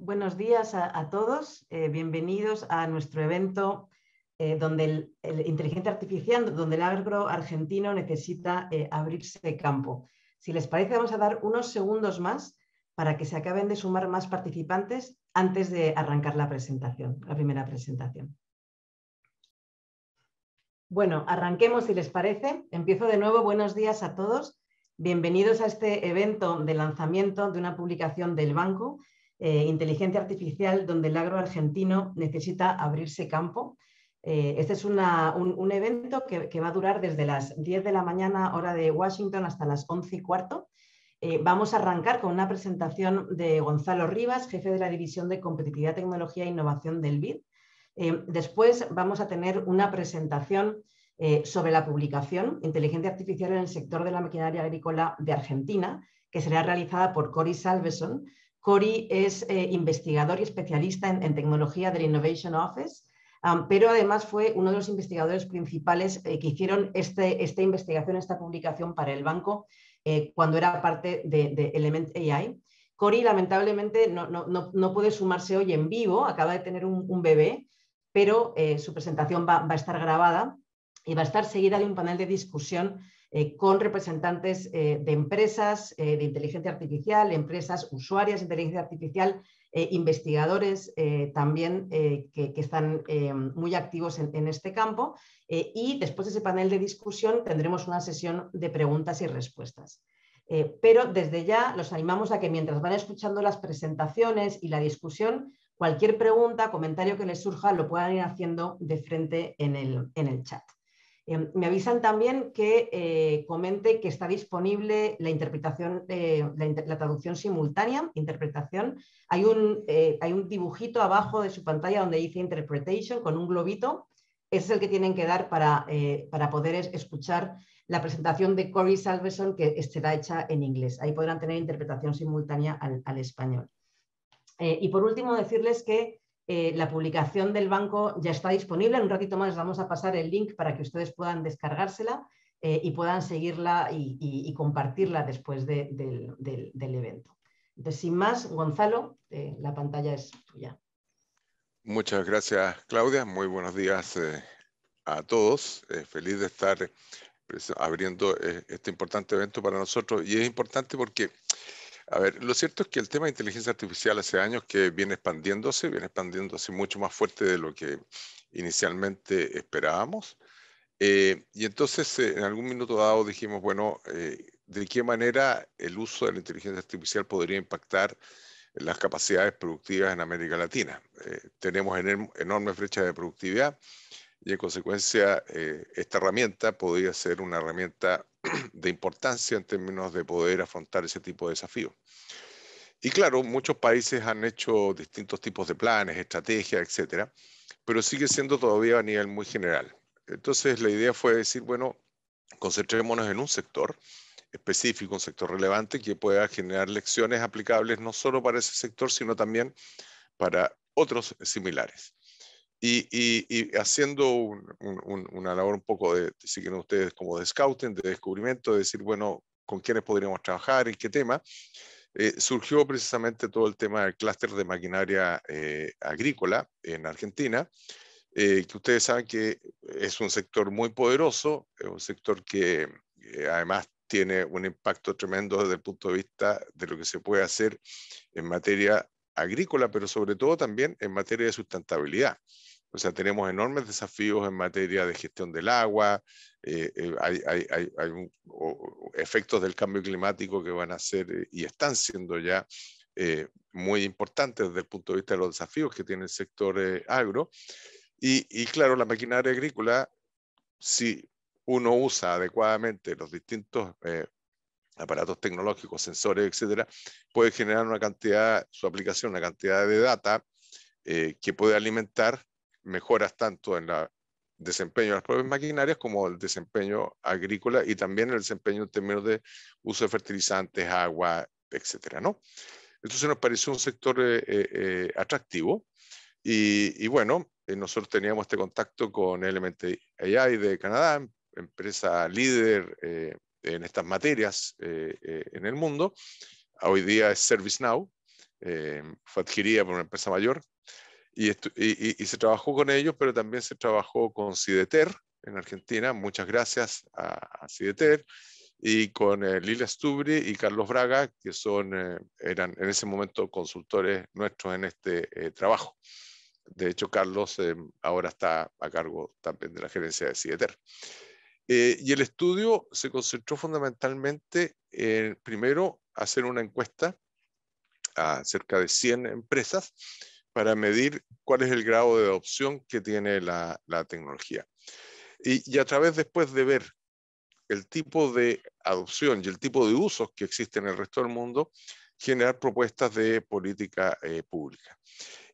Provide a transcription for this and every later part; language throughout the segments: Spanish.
Buenos días a todos, bienvenidos a nuestro evento donde el inteligencia artificial, donde el agro argentino necesita abrirse campo. Si les parece, vamos a dar unos segundos más para que se acaben de sumar más participantes antes de arrancar la presentación, la primera presentación. Bueno, arranquemos si les parece. Empiezo de nuevo. Buenos días a todos. Bienvenidos a este evento de lanzamiento de una publicación del banco, Inteligencia Artificial, donde el agro argentino necesita abrirse campo. Este es un evento que va a durar desde las 10 de la mañana, hora de Washington, hasta las 11:15. Vamos a arrancar con una presentación de Gonzalo Rivas, jefe de la División de Competitividad, Tecnología e Innovación del BID. Después vamos a tener una presentación sobre la publicación Inteligencia Artificial en el sector de la maquinaria agrícola de Argentina, que será realizada por Cory Salveson. Cory es investigador y especialista en tecnología del Innovation Office, pero además fue uno de los investigadores principales que hicieron esta investigación, esta publicación para el banco cuando era parte de Element AI. Cory lamentablemente no puede sumarse hoy en vivo, acaba de tener un bebé, pero su presentación va a estar grabada y va a estar seguida de un panel de discusión con representantes de empresas de inteligencia artificial, empresas usuarias de inteligencia artificial, investigadores también que están muy activos en este campo. Y después de ese panel de discusión tendremos una sesión de preguntas y respuestas. Pero desde ya los animamos a que mientras van escuchando las presentaciones y la discusión, cualquier pregunta, comentario que les surja, lo puedan ir haciendo de frente en el chat. Me avisan también que comente que está disponible la interpretación, la traducción simultánea, interpretación. Hay un dibujito abajo de su pantalla donde dice interpretation con un globito. Ese es el que tienen que dar para poder escuchar la presentación de Cory Salveson, que será hecha en inglés. Ahí podrán tener interpretación simultánea al español. Y por último decirles que la publicación del banco ya está disponible. En un ratito más les vamos a pasar el link para que ustedes puedan descargársela y puedan seguirla y compartirla después del evento. Entonces, sin más, Gonzalo, la pantalla es tuya. Muchas gracias, Claudia. Muy buenos días a todos. Feliz de estar abriendo este importante evento para nosotros. Y es importante porque... A ver, lo cierto es que el tema de inteligencia artificial hace años que viene expandiéndose mucho más fuerte de lo que inicialmente esperábamos. Y entonces, en algún minuto dado dijimos, bueno, ¿de qué manera el uso de la inteligencia artificial podría impactar las capacidades productivas en América Latina? Tenemos enormes brechas de productividad y, en consecuencia, esta herramienta podría ser una herramienta de importancia en términos de poder afrontar ese tipo de desafíos. Y claro, muchos países han hecho distintos tipos de planes, estrategias, etcétera, pero sigue siendo todavía a nivel muy general. Entonces la idea fue decir, bueno, concentrémonos en un sector específico, un sector relevante que pueda generar lecciones aplicables no solo para ese sector, sino también para otros similares. Y haciendo una labor un poco de, si quieren ustedes, como de scouting, de descubrimiento, de decir, bueno, con quiénes podríamos trabajar, en qué tema, surgió precisamente todo el tema del clúster de maquinaria agrícola en Argentina, que ustedes saben que es un sector muy poderoso, es un sector que además tiene un impacto tremendo desde el punto de vista de lo que se puede hacer en materia agrícola, pero sobre todo también en materia de sustentabilidad. O sea, tenemos enormes desafíos en materia de gestión del agua, hay efectos del cambio climático que van a ser y están siendo ya muy importantes desde el punto de vista de los desafíos que tiene el sector agro. Y claro, la maquinaria agrícola, si uno usa adecuadamente los distintos aparatos tecnológicos, sensores, etcétera, puede generar una cantidad, su aplicación, una cantidad de data que puede alimentar mejoras tanto en el desempeño de las propias maquinarias como el desempeño agrícola y también el desempeño en términos de uso de fertilizantes, agua, etcétera, ¿no? Entonces nos pareció un sector atractivo y bueno, nosotros teníamos este contacto con Element AI de Canadá, empresa líder en estas materias en el mundo. Hoy día es ServiceNow, fue adquirida por una empresa mayor, y se trabajó con ellos, pero también se trabajó con CIDETER en Argentina, muchas gracias a CIDETER, y con Lili Estubri y Carlos Braga, que son, eran en ese momento consultores nuestros en este trabajo. De hecho, Carlos ahora está a cargo también de la gerencia de CIDETER. Y el estudio se concentró fundamentalmente en, primero, hacer una encuesta a cerca de 100 empresas para medir cuál es el grado de adopción que tiene la tecnología. Y a través, después de ver el tipo de adopción y el tipo de usos que existen en el resto del mundo, generar propuestas de política pública.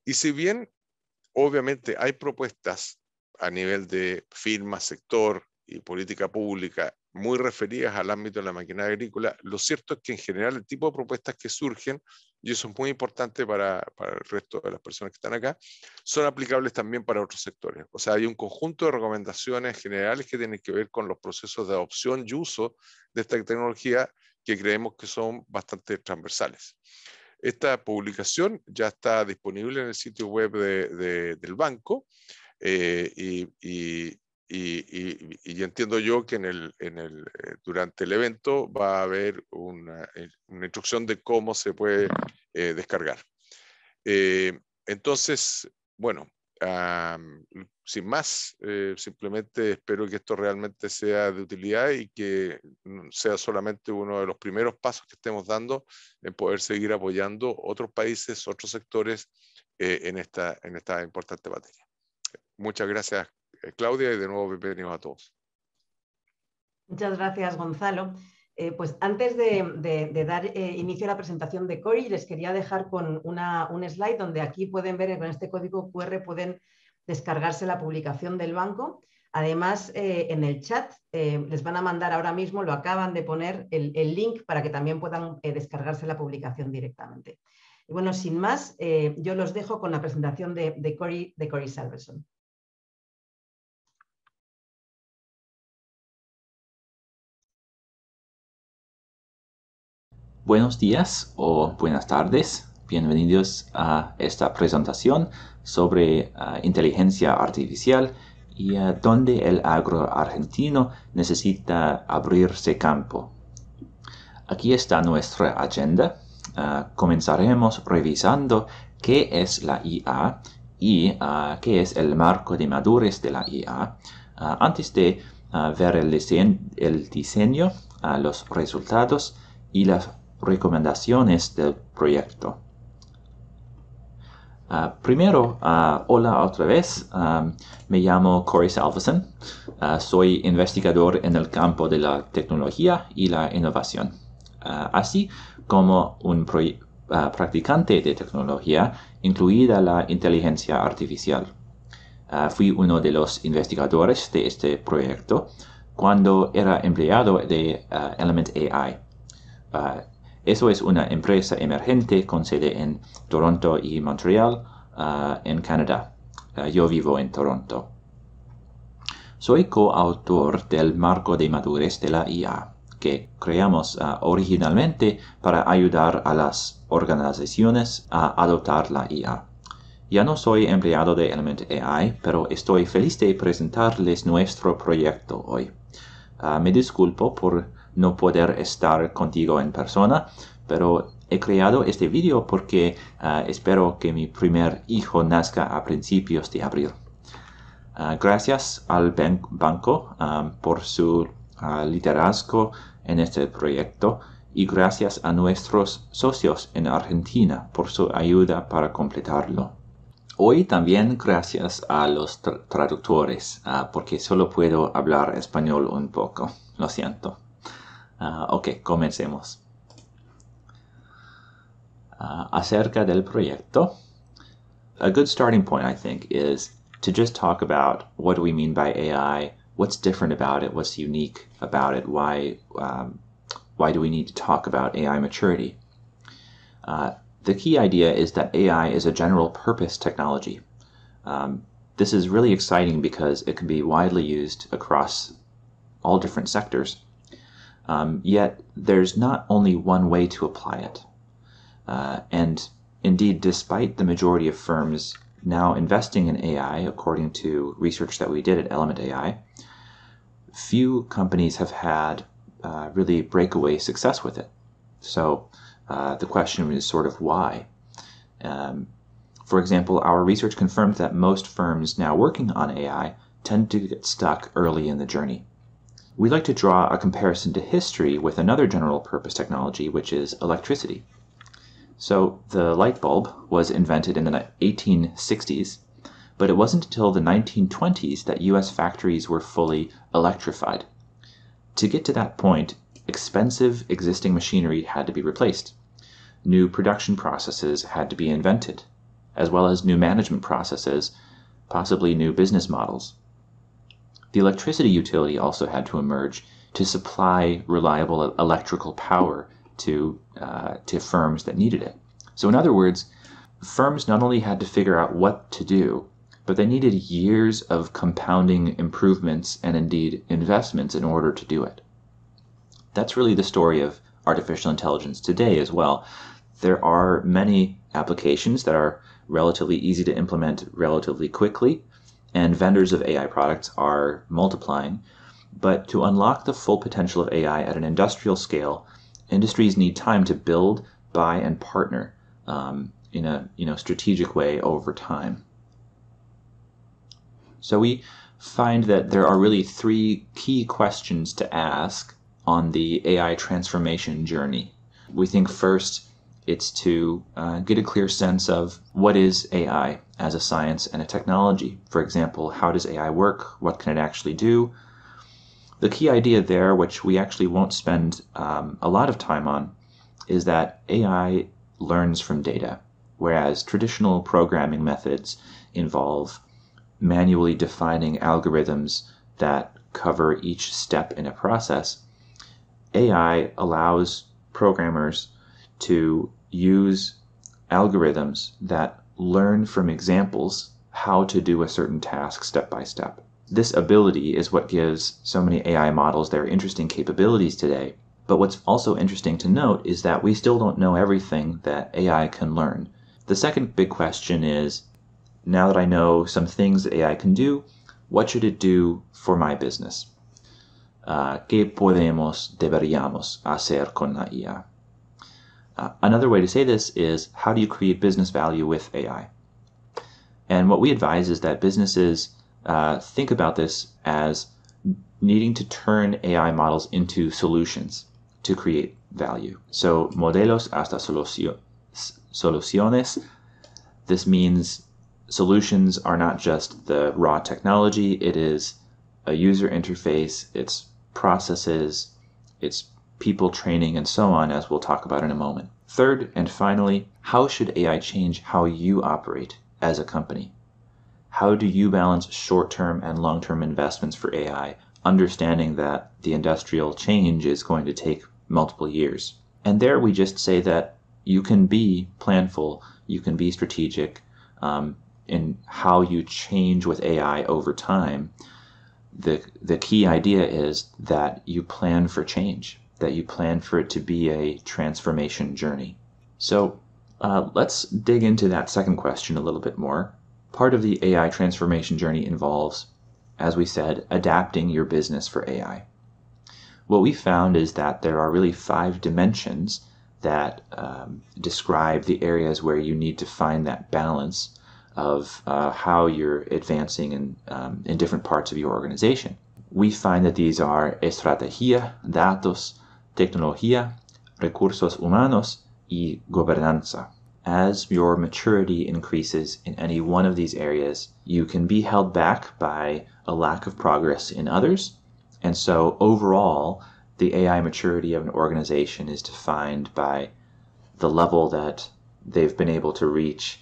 Y si bien, obviamente, hay propuestas a nivel de firma, sector y política pública muy referidas al ámbito de la maquinaria agrícola, lo cierto es que en general el tipo de propuestas que surgen, y eso es muy importante para el resto de las personas que están acá, son aplicables también para otros sectores. O sea, hay un conjunto de recomendaciones generales que tienen que ver con los procesos de adopción y uso de esta tecnología que creemos que son bastante transversales. Esta publicación ya está disponible en el sitio web del banco, y entiendo yo que durante el evento va a haber una instrucción de cómo se puede descargar. Entonces, bueno, sin más, simplemente espero que esto realmente sea de utilidad y que sea solamente uno de los primeros pasos que estemos dando en poder seguir apoyando otros países, otros sectores en esta importante materia. Muchas gracias, Claudia, y de nuevo bienvenidos a todos. Muchas gracias, Gonzalo. Pues antes de dar inicio a la presentación de Cory, les quería dejar con un slide donde aquí pueden ver, con este código QR pueden descargarse la publicación del banco. Además, en el chat les van a mandar ahora mismo, lo acaban de poner, el link para que también puedan descargarse la publicación directamente. Y bueno, sin más, yo los dejo con la presentación de Cory Salveson. Buenos días o buenas tardes. Bienvenidos a esta presentación sobre inteligencia artificial y dónde el agro argentino necesita abrirse campo. Aquí está nuestra agenda. Comenzaremos revisando qué es la IA y qué es el marco de madurez de la IA. Antes de ver el diseño, los resultados y las recomendaciones del proyecto. Primero, hola otra vez. Me llamo Cory Salveson. Soy investigador en el campo de la tecnología y la innovación, así como un practicante de tecnología, incluida la inteligencia artificial. Fui uno de los investigadores de este proyecto cuando era empleado de Element AI. Eso es una empresa emergente con sede en Toronto y Montreal, en Canadá. Yo vivo en Toronto. Soy coautor del marco de madurez de la IA, que creamos originalmente para ayudar a las organizaciones a adoptar la IA. Ya no soy empleado de Element AI, pero estoy feliz de presentarles nuestro proyecto hoy. Me disculpo por no poder estar contigo en persona, pero he creado este vídeo porque espero que mi primer hijo nazca a principios de abril. Gracias al banco por su liderazgo en este proyecto, y gracias a nuestros socios en Argentina por su ayuda para completarlo. Hoy también gracias a los traductores, porque solo puedo hablar español un poco, lo siento. Ok, comencemos. Acerca del proyecto. A good starting point, I think, is to just talk about what do we mean by AI, what's different about it, what's unique about it, why do we need to talk about AI maturity? The key idea is that AI is a general purpose technology. This is really exciting because it can be widely used across all different sectors. Yet, there's not only one way to apply it. And Indeed, despite the majority of firms now investing in AI, according to research that we did at Element AI, few companies have had really breakaway success with it. So the question is sort of why. For example, our research confirmed that most firms now working on AI tend to get stuck early in the journey. We'd like to draw a comparison to history with another general purpose technology, which is electricity. So the light bulb was invented in the 1860s, but it wasn't until the 1920s that US factories were fully electrified. To get to that point, expensive existing machinery had to be replaced. New production processes had to be invented, as well as new management processes, possibly new business models. The electricity utility also had to emerge to supply reliable electrical power to firms that needed it. So in other words, firms not only had to figure out what to do, but they needed years of compounding improvements and indeed investments in order to do it. That's really the story of artificial intelligence today as well. There are many applications that are relatively easy to implement relatively quickly, and vendors of AI products are multiplying. But to unlock the full potential of AI at an industrial scale, industries need time to build, buy, and partner in a strategic way over time. So we find that there are really three key questions to ask on the AI transformation journey. We think first it's to get a clear sense of what is AI as a science and a technology. For example, how does AI work? What can it actually do? The key idea there, which we actually won't spend a lot of time on, is that AI learns from data, whereas traditional programming methods involve manually defining algorithms that cover each step in a process. AI allows programmers to use algorithms that learn from examples how to do a certain task step by step. This ability is what gives so many AI models their interesting capabilities today. But what's also interesting to note is that we still don't know everything that AI can learn. The second big question is, now that I know some things that AI can do, what should it do for my business? ¿Qué podemos, deberíamos hacer con la IA? Another way to say this is, how do you create business value with AI? And what we advise is that businesses think about this as needing to turn AI models into solutions to create value. So, modelos hasta soluciones. This means solutions are not just the raw technology, it is a user interface, it's processes, it's people training, and so on, as we'll talk about in a moment. Third and finally, how should AI change how you operate as a company? How do you balance short-term and long-term investments for AI, understanding that the industrial change is going to take multiple years? And there we just say that you can be planful, you can be strategic in how you change with AI over time. The key idea is that you plan for change, that you plan for it to be a transformation journey. So let's dig into that second question a little bit more. Part of the AI transformation journey involves, as we said, adapting your business for AI. What we found is that there are really 5 dimensions that describe the areas where you need to find that balance of how you're advancing in different parts of your organization. We find that these are estrategia, datos, tecnología, recursos humanos, y gobernanza. As your maturity increases in any one of these areas, you can be held back by a lack of progress in others. And so overall, the AI maturity of an organization is defined by the level that they've been able to reach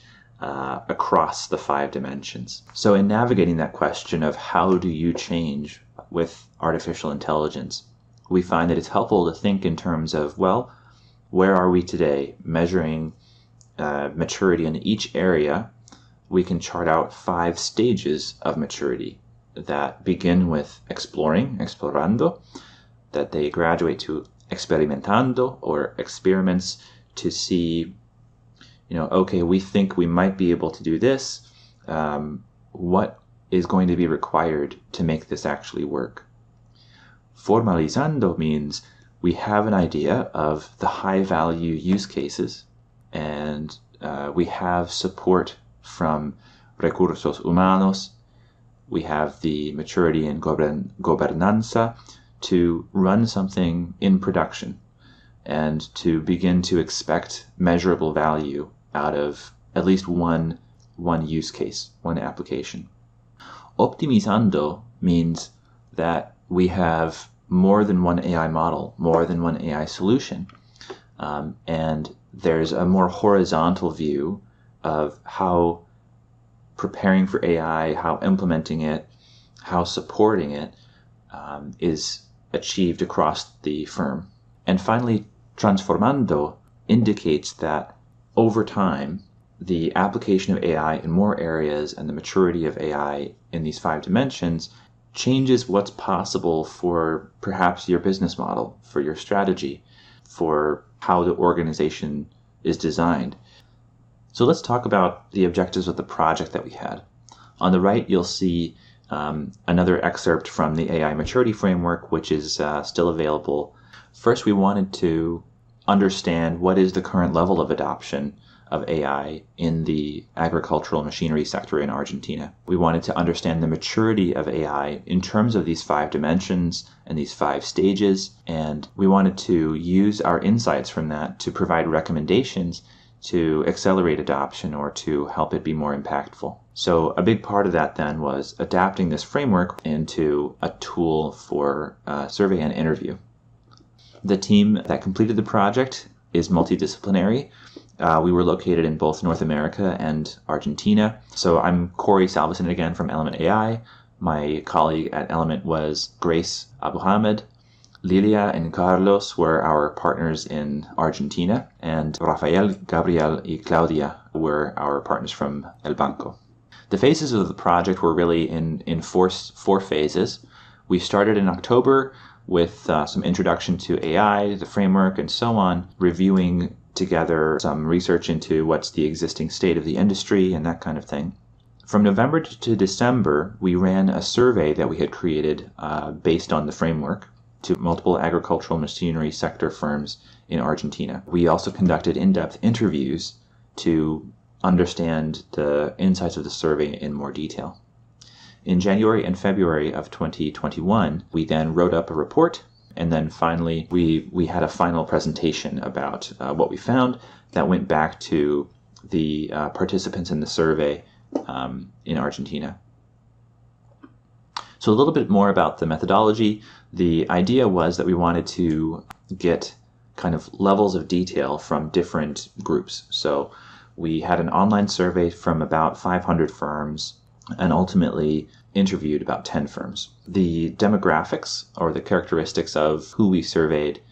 across the 5 dimensions. So in navigating that question of how do you change with artificial intelligence, we find that it's helpful to think in terms of, well, where are we today? Measuring maturity in each area, we can chart out 5 stages of maturity that begin with exploring, explorando, that they graduate to experimentando, or experiments, to see you know, okay, we think we might be able to do this. What is going to be required to make this actually work? Formalizando means we have an idea of the high value use cases, and we have support from recursos humanos. We have the maturity and gobernanza to run something in production and to begin to expect measurable value out of at least one use case, one application. Optimizando means that we have more than one AI model, more than one AI solution, and there's a more horizontal view of how preparing for AI, how implementing it, how supporting it is achieved across the firm. And finally, transformando indicates that over time, the application of AI in more areas and the maturity of AI in these 5 dimensions changes what's possible for perhaps your business model, for your strategy, for how the organization is designed. So let's talk about the objectives of the project that we had. On the right, you'll see another excerpt from the AI Maturity Framework, which is still available. First, we wanted to understand what is the current level of adoption of AI in the agricultural machinery sector in Argentina. We wanted to understand the maturity of AI in terms of these 5 dimensions and these 5 stages, and we wanted to use our insights from that to provide recommendations to accelerate adoption or to help it be more impactful. So a big part of that then was adapting this framework into a tool for survey and interview. The team that completed the project is multidisciplinary. We were located in both North America and Argentina. So I'm Cory Salveson again from Element AI. My colleague at Element was Grace Abuhamed. Lilia and Carlos were our partners in Argentina, and Rafael, Gabriel, and Claudia were our partners from El Banco. The phases of the project were really in four phases. We started in October with some introduction to AI, the framework, and so on, reviewing together some research into what's the existing state of the industry and that kind of thing. From November to December, we ran a survey that we had created based on the framework to multiple agricultural machinery sector firms in Argentina. We also conducted in-depth interviews to understand the insights of the survey in more detail. In January and February of 2021, we then wrote up a report, and then finally we had a final presentation about what we found that went back to the participants in the survey in Argentina. So a little bit more about the methodology. The idea was that we wanted to get kind of levels of detail from different groups. So we had an online survey from about 500 firms and ultimately interviewed about 10 firms. The demographics or the characteristics of who we surveyed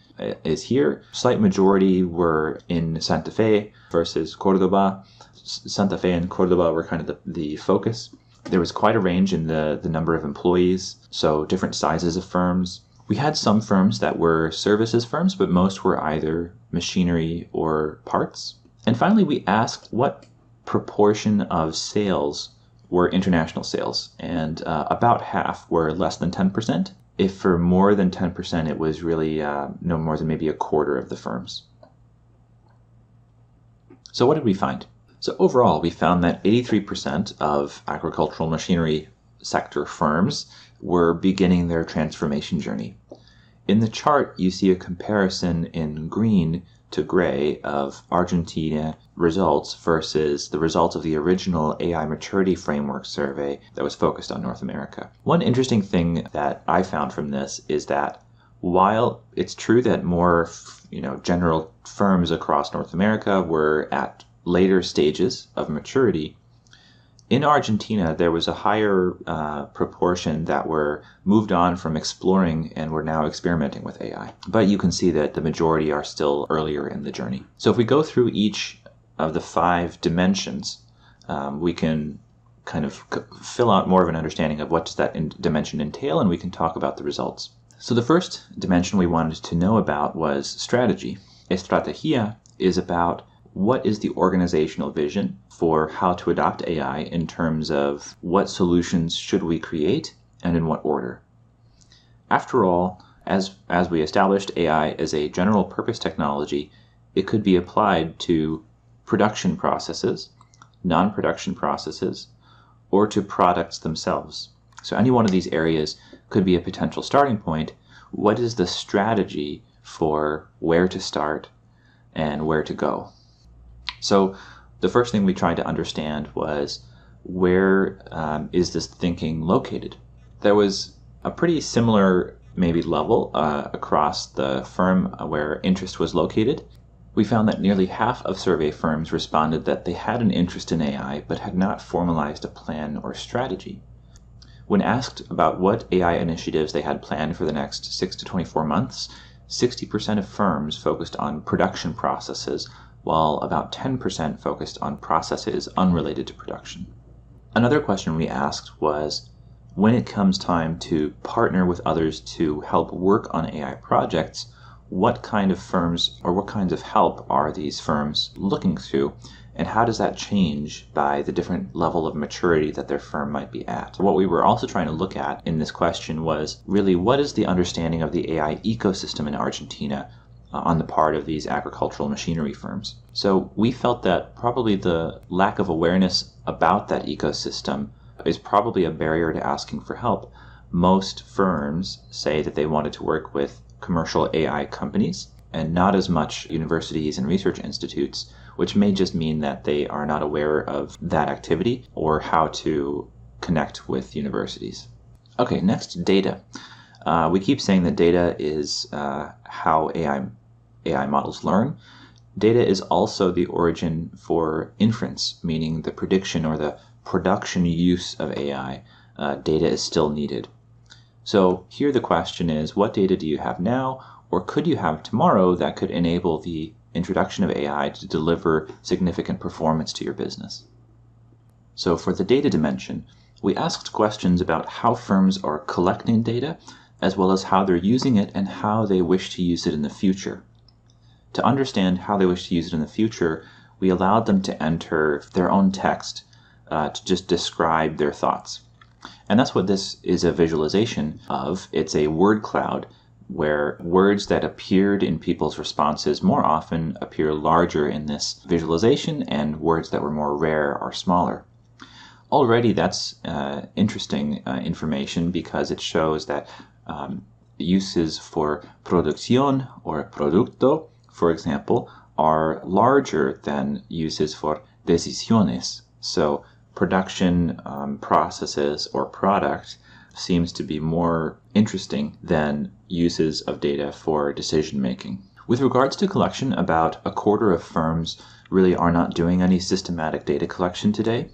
is here. Slight majority were in Santa Fe versus Cordoba. Santa Fe and Cordoba were kind of the focus. There was quite a range in the number of employees, so different sizes of firms. We had some firms that were services firms, but most were either machinery or parts. And finally, we asked what proportion of sales were international sales, and about half were less than 10%. If for more than 10%, it was really no more than maybe a quarter of the firms. So what did we find? So overall, we found that 83% of agricultural machinery sector firms were beginning their transformation journey. In the chart, you see a comparison in green to gray of Argentina results versus the results of the original AI Maturity Framework survey that was focused on North America. One interesting thing that I found from this is that while it's true that more, general firms across North America were at later stages of maturity, in Argentina there was a higher proportion that were moved on from exploring and were now experimenting with AI. But you can see that the majority are still earlier in the journey. So if we go through each of the 5 dimensions, we can kind of fill out more of an understanding of what does that dimension entail, and we can talk about the results. So the first dimension we wanted to know about was strategy. Estrategia is about What is the organizational vision for how to adopt AI in terms of what solutions should we create and in what order? After all, as we established, AI as a general purpose technology, it could be applied to production processes, non-production processes, or to products themselves. So any one of these areas could be a potential starting point. What is the strategy for where to start and where to go? So the first thing we tried to understand was where is this thinking located? There was a pretty similar maybe level across the firm where interest was located. We found that nearly half of survey firms responded that they had an interest in AI but had not formalized a plan or strategy. When asked about what AI initiatives they had planned for the next 6 to 24 months, 60% of firms focused on production processes, while about 10% focused on processes unrelated to production. Another question we asked was, when it comes time to partner with others to help work on AI projects, what kind of firms or what kinds of help are these firms looking to, and how does that change by the different level of maturity that their firm might be at? What we were also trying to look at in this question was really what is the understanding of the AI ecosystem in Argentina on the part of these agricultural machinery firms. So we felt that probably the lack of awareness about that ecosystem is probably a barrier to asking for help. Most firms say that they wanted to work with commercial AI companies and not as much universities and research institutes, which may just mean that they are not aware of that activity or how to connect with universities. Okay, next, data. We keep saying that data is how AI models learn. Data is also the origin for inference, meaning the prediction or the production use of AI. Data is still needed. So here the question is, what data do you have now or could you have tomorrow that could enable the introduction of AI to deliver significant performance to your business? So for the data dimension, we asked questions about how firms are collecting data, as well as how they're using it and how they wish to use it in the future. To understand how they wish to use it in the future, we allowed them to enter their own text to just describe their thoughts. And that's what this is a visualization of. It's a word cloud where words that appeared in people's responses more often appear larger in this visualization, and words that were more rare are smaller. Already that's interesting information because it shows that uses for producción or producto, for example, are larger than uses for decisiones. So production processes or product seems to be more interesting than uses of data for decision making. With regards to collection, about a quarter of firms really are not doing any systematic data collection today.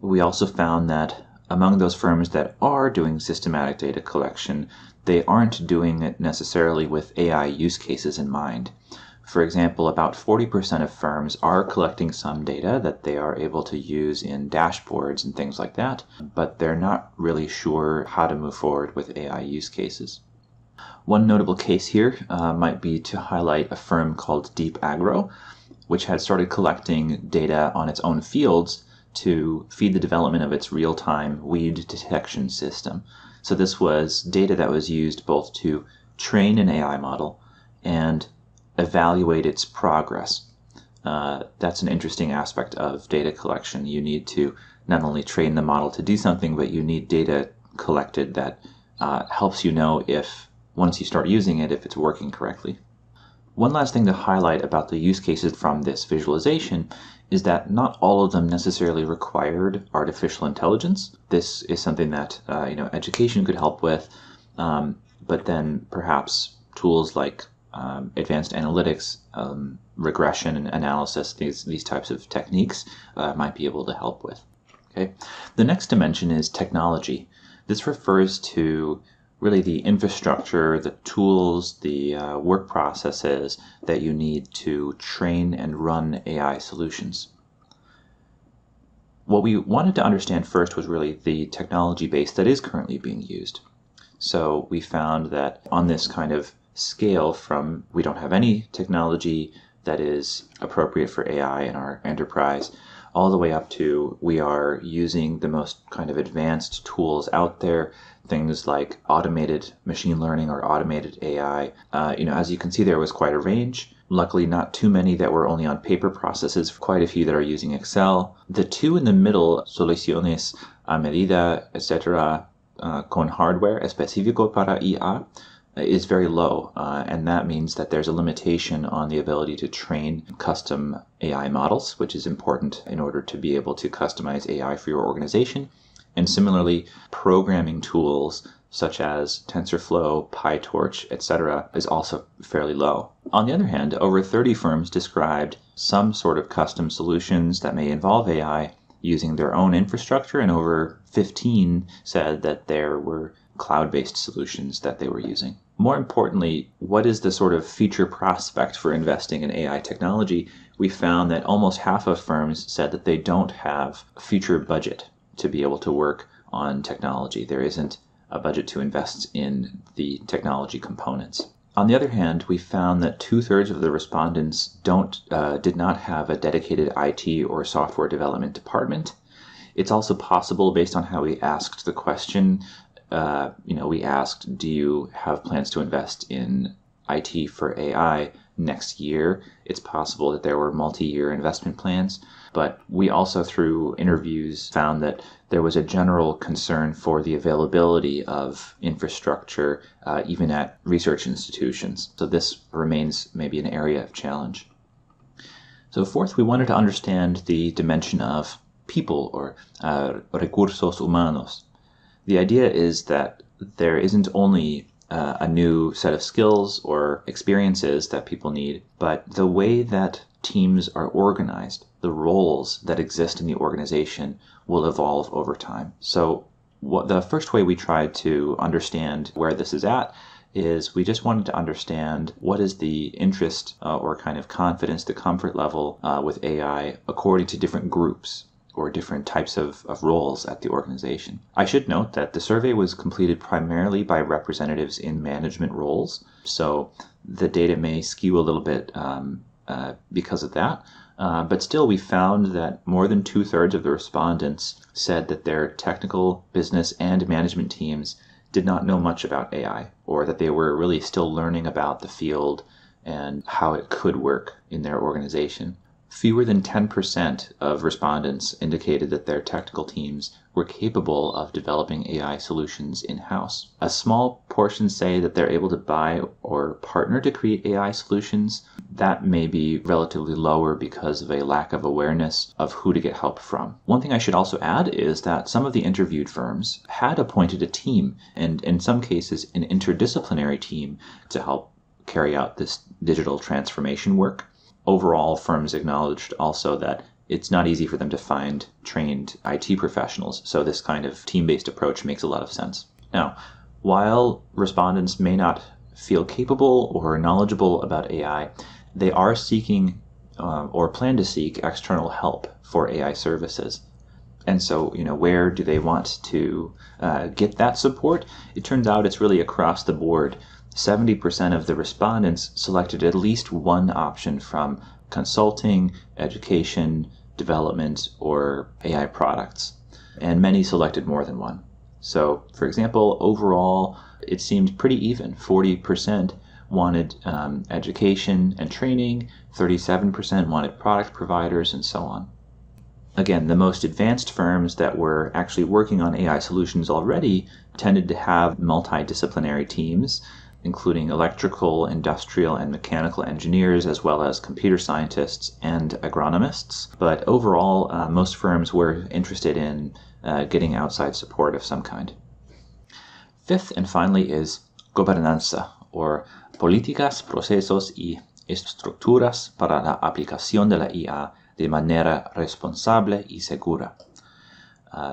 We also found that among those firms that are doing systematic data collection, they aren't doing it necessarily with AI use cases in mind. For example, about 40% of firms are collecting some data that they are able to use in dashboards and things like that, but they're not really sure how to move forward with AI use cases. One notable case here might be to highlight a firm called Deep Agro, which had started collecting data on its own fields to feed the development of its real-time weed detection system. So this was data that was used both to train an AI model and evaluate its progress. That's an interesting aspect of data collection. You need to not only train the model to do something, but you need data collected that helps you know if, once you start using it, if it's working correctly. One last thing to highlight about the use cases from this visualization is that not all of them necessarily required artificial intelligence. This is something that education could help with, but then perhaps tools like advanced analytics, regression and analysis, these types of techniques might be able to help with. Okay. The next dimension is technology. This refers to really the infrastructure, the tools, the work processes that you need to train and run AI solutions. What we wanted to understand first was really the technology base that is currently being used. So we found that on this kind of scale from we don't have any technology that is appropriate for AI in our enterprise, all the way up to we are using the most kind of advanced tools out there, things like automated machine learning or automated AI. As you can see, there was quite a range. Luckily, not too many that were only on paper processes, quite a few that are using Excel. The two in the middle, soluciones a medida, etc., con hardware específico para IA, is very low, and that means that there's a limitation on the ability to train custom AI models, which is important in order to be able to customize AI for your organization. And similarly, programming tools such as TensorFlow, PyTorch, etc. is also fairly low. On the other hand, over 30 firms described some sort of custom solutions that may involve AI using their own infrastructure, and over 15 said that there were cloud-based solutions that they were using. More importantly, what is the sort of future prospect for investing in AI technology? We found that almost half of firms said that they don't have a future budget to be able to work on technology. There isn't a budget to invest in the technology components. On the other hand, we found that 2/3 of the respondents did not have a dedicated IT or software development department. It's also possible, based on how we asked the question, we asked, do you have plans to invest in IT for AI next year? It's possible that there were multi-year investment plans, but we also, through interviews, found that there was a general concern for the availability of infrastructure, even at research institutions. So this remains maybe an area of challenge. So fourth, we wanted to understand the dimension of people, or recursos humanos. The idea is that there isn't only a new set of skills or experiences that people need, but the way that teams are organized, the roles that exist in the organization will evolve over time. So the first way we tried to understand where this is at is we just wanted to understand what is the interest or kind of confidence, the comfort level with AI according to different groups or different types of roles at the organization. I should note that the survey was completed primarily by representatives in management roles, so the data may skew a little bit because of that, but still we found that more than 2/3 of the respondents said that their technical, business, and management teams did not know much about AI, or that they were really still learning about the field and how it could work in their organization. Fewer than 10% of respondents indicated that their technical teams were capable of developing AI solutions in-house. A small portion say that they're able to buy or partner to create AI solutions. That may be relatively lower because of a lack of awareness of who to get help from. One thing I should also add is that some of the interviewed firms had appointed a team, and in some cases an interdisciplinary team, to help carry out this digital transformation work. Overall, firms acknowledged also that it's not easy for them to find trained IT professionals, so this kind of team-based approach makes a lot of sense. Now, while respondents may not feel capable or knowledgeable about AI, they are seeking or plan to seek external help for AI services. And so, where do they want to get that support? It turns out it's really across the board. 70% of the respondents selected at least one option from consulting, education, development, or AI products, and many selected more than one. So, for example, overall, it seemed pretty even. 40% wanted education and training, 37% wanted product providers, and so on. Again, the most advanced firms that were actually working on AI solutions already tended to have multidisciplinary teams, including electrical, industrial, and mechanical engineers, as well as computer scientists and agronomists. But overall, most firms were interested in getting outside support of some kind. Fifth and finally is gobernanza, or políticas, procesos y estructuras para la aplicación de la IA de manera responsable y segura.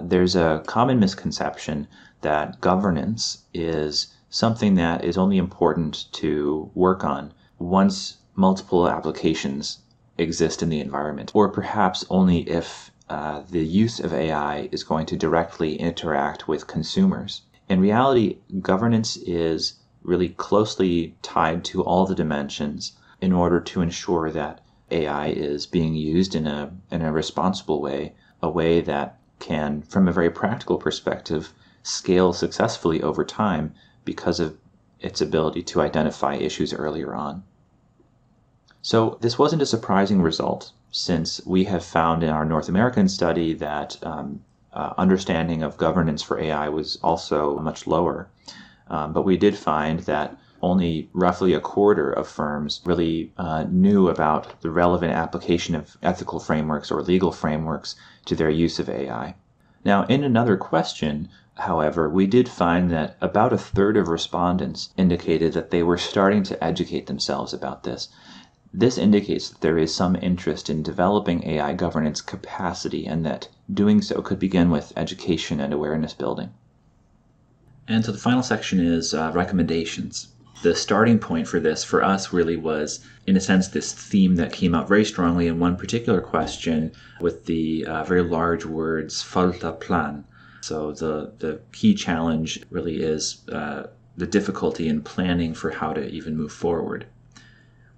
There's a common misconception that governance is something that is only important to work on once multiple applications exist in the environment, or perhaps only if the use of AI is going to directly interact with consumers. In reality, governance is really closely tied to all the dimensions in order to ensure that AI is being used in a responsible way, a way that can, from a very practical perspective, scale successfully over time because of its ability to identify issues earlier on. So this wasn't a surprising result, since we have found in our North American study that understanding of governance for AI was also much lower. But we did find that only roughly a quarter of firms really knew about the relevant application of ethical frameworks or legal frameworks to their use of AI. Now, in another question, however, we did find that about a third of respondents indicated that they were starting to educate themselves about this. This indicates that there is some interest in developing AI governance capacity, and that doing so could begin with education and awareness building. And so the final section is recommendations. The starting point for this, for us, really was, in a sense, this theme that came out very strongly in one particular question with the very large words, falta plan. So the key challenge really is the difficulty in planning for how to even move forward.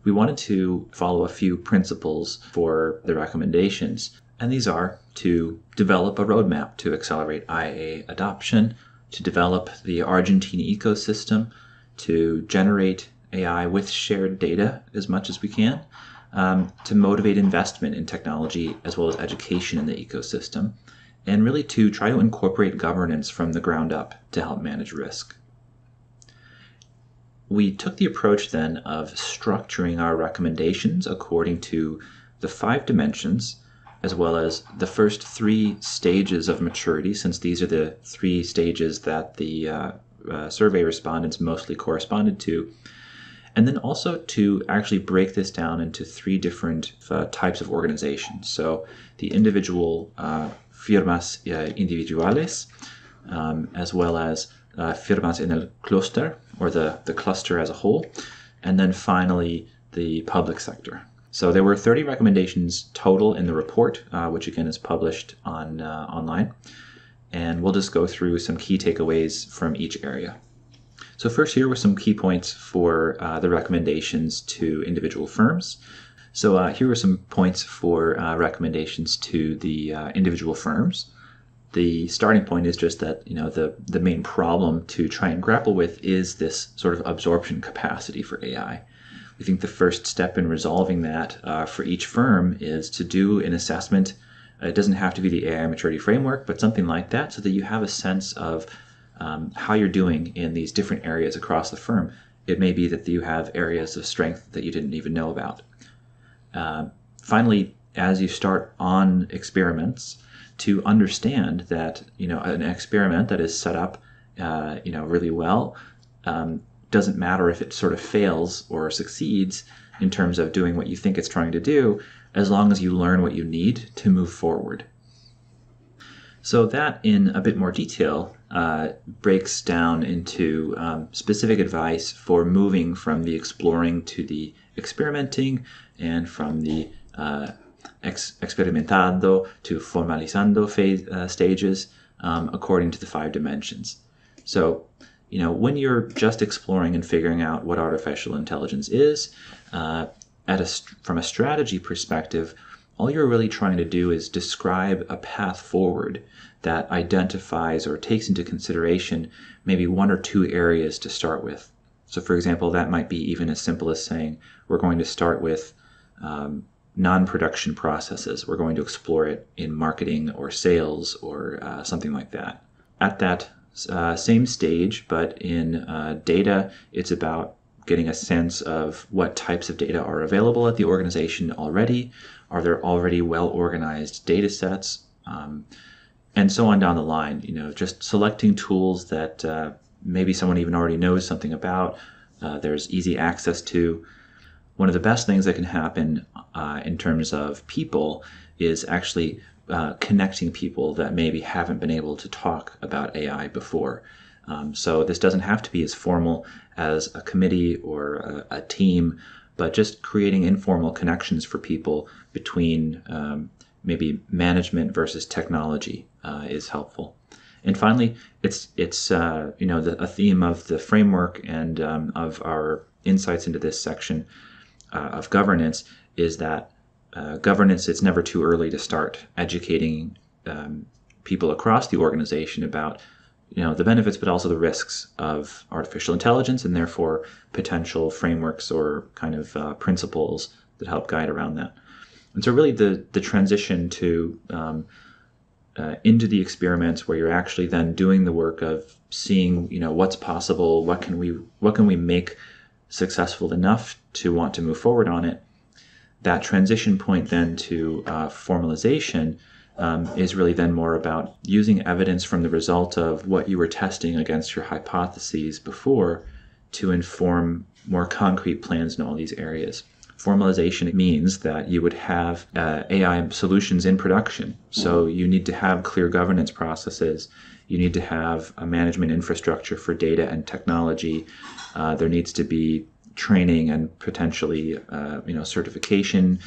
We wanted to follow a few principles for the recommendations, and these are to develop a roadmap to accelerate IA adoption, to develop the Argentine ecosystem, to generate AI with shared data as much as we can, to motivate investment in technology as well as education in the ecosystem, and really to try to incorporate governance from the ground up to help manage risk. We took the approach then of structuring our recommendations according to the 5 dimensions, as well as the first 3 stages of maturity, since these are the 3 stages that the survey respondents mostly corresponded to, and then also to actually break this down into 3 different types of organizations. So the individual firmas individuales, as well as firmas en el cluster, or the cluster as a whole, and then finally the public sector. So there were 30 recommendations total in the report, which again is published on online. And we'll just go through some key takeaways from each area. So first, here were some key points for the recommendations to individual firms. So here were some points for recommendations to the individual firms. The starting point is just that, you know, the main problem to try and grapple with is this sort of absorption capacity for AI. We think the first step in resolving that for each firm is to do an assessment. It doesn't have to be the AI maturity framework, but something like that, so that you have a sense of how you're doing in these different areas across the firm. It may be that you have areas of strength that you didn't even know about. Finally, as you start on experiments, to understand that, you know, an experiment that is set up, you know, really well, doesn't matter if it sort of fails or succeeds in terms of doing what you think it's trying to do, as long as you learn what you need to move forward. So that, in a bit more detail, breaks down into specific advice for moving from the exploring to the experimenting, and from the experimentando to formalizando phase, stages, according to the 5 dimensions. So, you know, when you're just exploring and figuring out what artificial intelligence is, from a strategy perspective, all you're really trying to do is describe a path forward that identifies or takes into consideration maybe 1 or 2 areas to start with. So, for example, that might be even as simple as saying, we're going to start with non-production processes. We're going to explore it in marketing or sales or something like that. At that same stage, but in data, it's about getting a sense of what types of data are available at the organization already. Are there already well-organized data sets? And so on down the line, you know, just selecting tools that maybe someone even already knows something about, there's easy access to. One of the best things that can happen in terms of people is actually connecting people that maybe haven't been able to talk about AI before. So this doesn't have to be as formal as a committee or a team, but just creating informal connections for people between maybe management versus technology is helpful. And finally, it's you know, a theme of the framework and of our insights into this section of governance is that governance, it's never too early to start educating people across the organization about the benefits but also the risks of artificial intelligence, and therefore potential frameworks or kind of principles that help guide around that. And so really the transition to into the experiments where you're actually then doing the work of seeing what's possible, what can we make successful enough to want to move forward on it. That transition point then to formalization is really then more about using evidence from the result of what you were testing against your hypotheses before to inform more concrete plans in all these areas. Formalization means that you would have AI solutions in production. So you need to have clear governance processes. You need to have a management infrastructure for data and technology. There needs to be training and potentially certification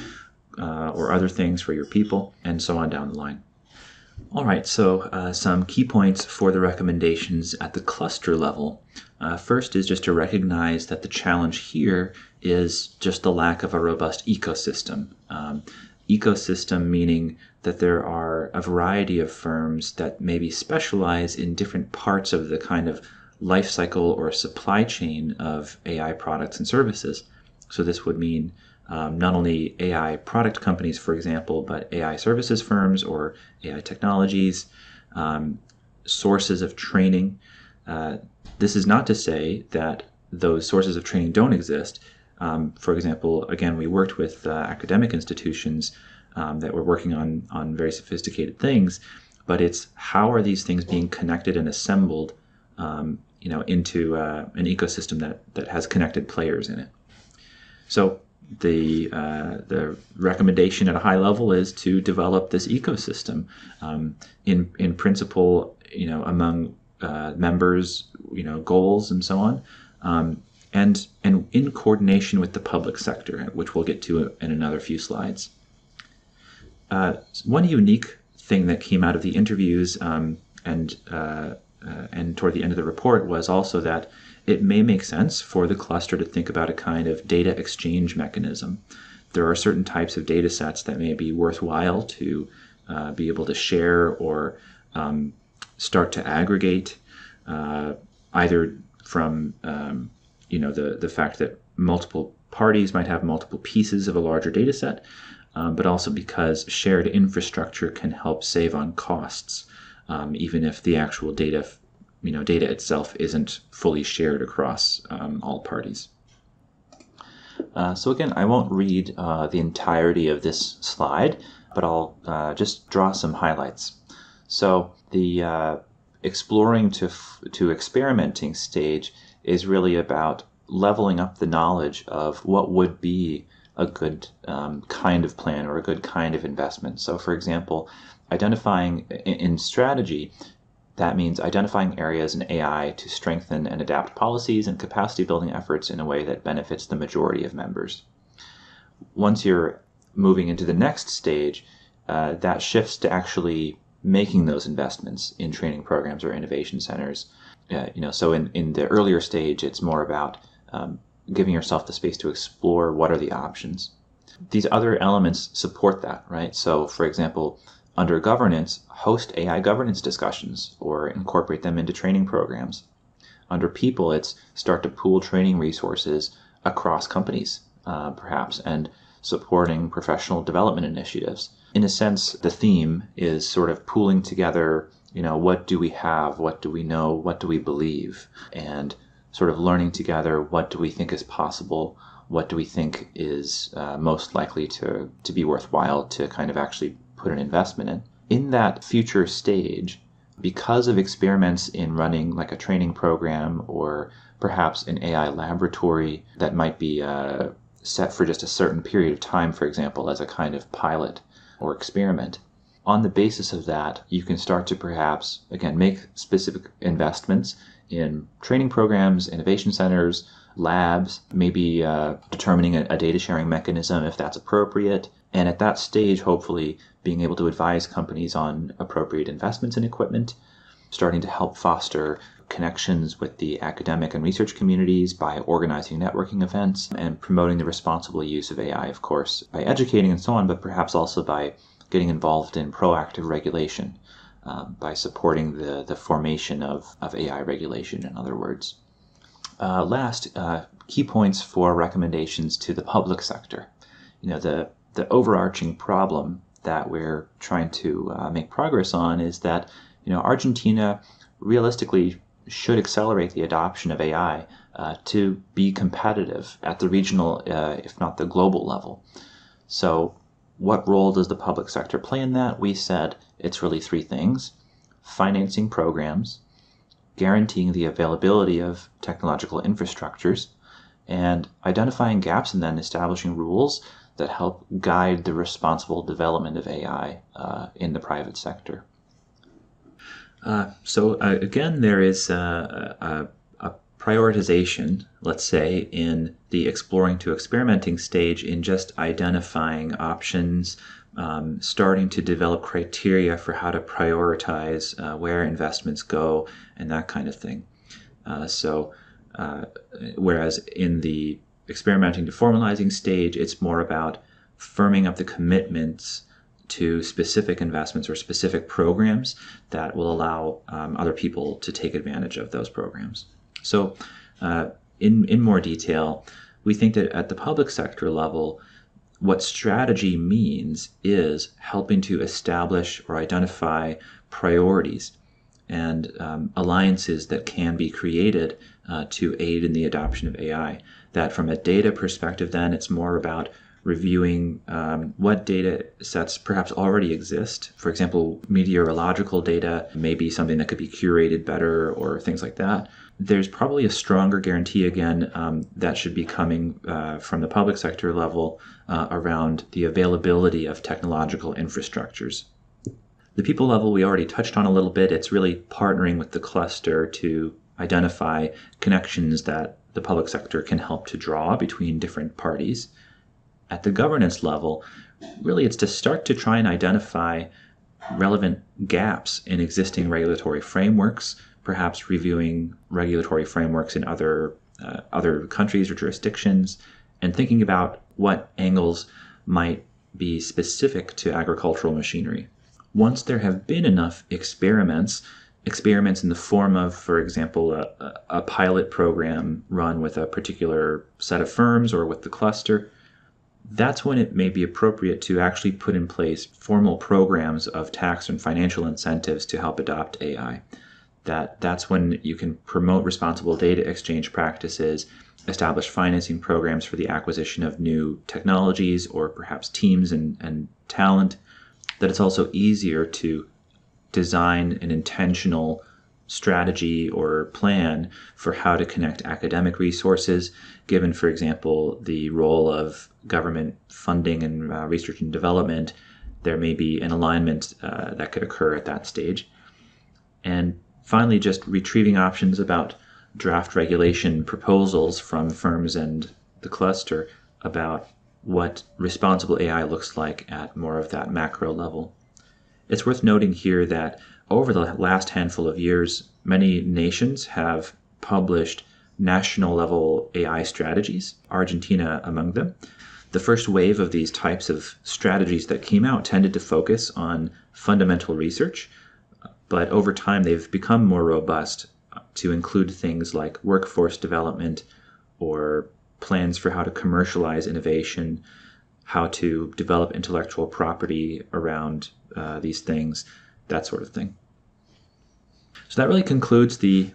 or other things for your people, and so on down the line. All right, so some key points for the recommendations at the cluster level. First is just to recognize that the challenge here is just the lack of a robust ecosystem. Ecosystem meaning that there are a variety of firms that maybe specialize in different parts of the kind of life cycle or supply chain of AI products and services. So this would mean not only AI product companies, for example, but AI services firms or AI technologies, sources of training. This is not to say that those sources of training don't exist. For example, again, we worked with academic institutions that were working on very sophisticated things, but it's how are these things being connected and assembled into an ecosystem that has connected players in it. So the recommendation at a high level is to develop this ecosystem in principle, among members, goals and so on, and in coordination with the public sector, which we'll get to in another few slides. One unique thing that came out of the interviews and toward the end of the report was also that it may make sense for the cluster to think about a kind of data exchange mechanism. There are certain types of data sets that may be worthwhile to be able to share or start to aggregate, either from the fact that multiple parties might have multiple pieces of a larger data set, but also because shared infrastructure can help save on costs, even if the actual data data itself isn't fully shared across all parties. So again, I won't read the entirety of this slide, but I'll just draw some highlights. So the exploring to experimenting stage is really about leveling up the knowledge of what would be a good kind of plan or a good kind of investment. So for example, identifying in strategy, that means identifying areas in AI to strengthen and adapt policies and capacity building efforts in a way that benefits the majority of members. Once you're moving into the next stage, that shifts to actually making those investments in training programs or innovation centers. So in the earlier stage, it's more about giving yourself the space to explore what are the options. These other elements support that, right? So for example, under governance, host AI governance discussions or incorporate them into training programs. Under people, it's start to pool training resources across companies, perhaps, and supporting professional development initiatives. In a sense, the theme is sort of pooling together, what do we have, what do we know, what do we believe, and sort of learning together what do we think is possible, what do we think is most likely to be worthwhile to kind of actually put an investment in. In that future stage, because of experiments in running like a training program or perhaps an AI laboratory that might be set for just a certain period of time, for example, as a kind of pilot or experiment, on the basis of that, you can start to perhaps, again, make specific investments in training programs, innovation centers, labs, maybe determining a data sharing mechanism if that's appropriate. And at that stage, hopefully, being able to advise companies on appropriate investments in equipment, starting to help foster connections with the academic and research communities by organizing networking events and promoting the responsible use of AI, of course, by educating and so on, but perhaps also by getting involved in proactive regulation, by supporting the formation of AI regulation, in other words. Last, key points for recommendations to the public sector. You know, the overarching problem that we're trying to make progress on is that, you know, Argentina realistically should accelerate the adoption of AI to be competitive at the regional, if not the global level. So what role does the public sector play in that? We said it's really three things: financing programs, guaranteeing the availability of technological infrastructures, and identifying gaps and then establishing rules that help guide the responsible development of AI in the private sector. So again, there is a prioritization, let's say, in the exploring to experimenting stage in just identifying options, starting to develop criteria for how to prioritize where investments go and that kind of thing. Whereas in the experimenting to formalizing stage, it's more about firming up the commitments to specific investments or specific programs that will allow other people to take advantage of those programs. So in more detail, we think that at the public sector level, what strategy means is helping to establish or identify priorities and alliances that can be created to aid in the adoption of AI. That from a data perspective, then, it's more about reviewing what data sets perhaps already exist. For example, meteorological data may be something that could be curated better or things like that. There's probably a stronger guarantee, again, that should be coming from the public sector level around the availability of technological infrastructures. The people level we already touched on a little bit. It's really partnering with the cluster to identify connections that the public sector can help to draw between different parties. At the governance level, really it's to start to try and identify relevant gaps in existing regulatory frameworks, perhaps reviewing regulatory frameworks in other countries or jurisdictions, and thinking about what angles might be specific to agricultural machinery. Once there have been enough experiments in the form of, for example, a pilot program run with a particular set of firms or with the cluster, that's when it may be appropriate to actually put in place formal programs of tax and financial incentives to help adopt AI. That's when you can promote responsible data exchange practices, establish financing programs for the acquisition of new technologies or perhaps teams and talent, that it's also easier to design an intentional strategy or plan for how to connect academic resources, given, for example, the role of government funding and research and development. There may be an alignment that could occur at that stage. And finally, just retrieving options about draft regulation proposals from firms and the cluster about what responsible AI looks like at more of that macro level. It's worth noting here that over the last handful of years, many nations have published national level AI strategies, Argentina among them. The first wave of these types of strategies that came out tended to focus on fundamental research, but over time they've become more robust to include things like workforce development or plans for how to commercialize innovation, how to develop intellectual property around these things, that sort of thing. So that really concludes the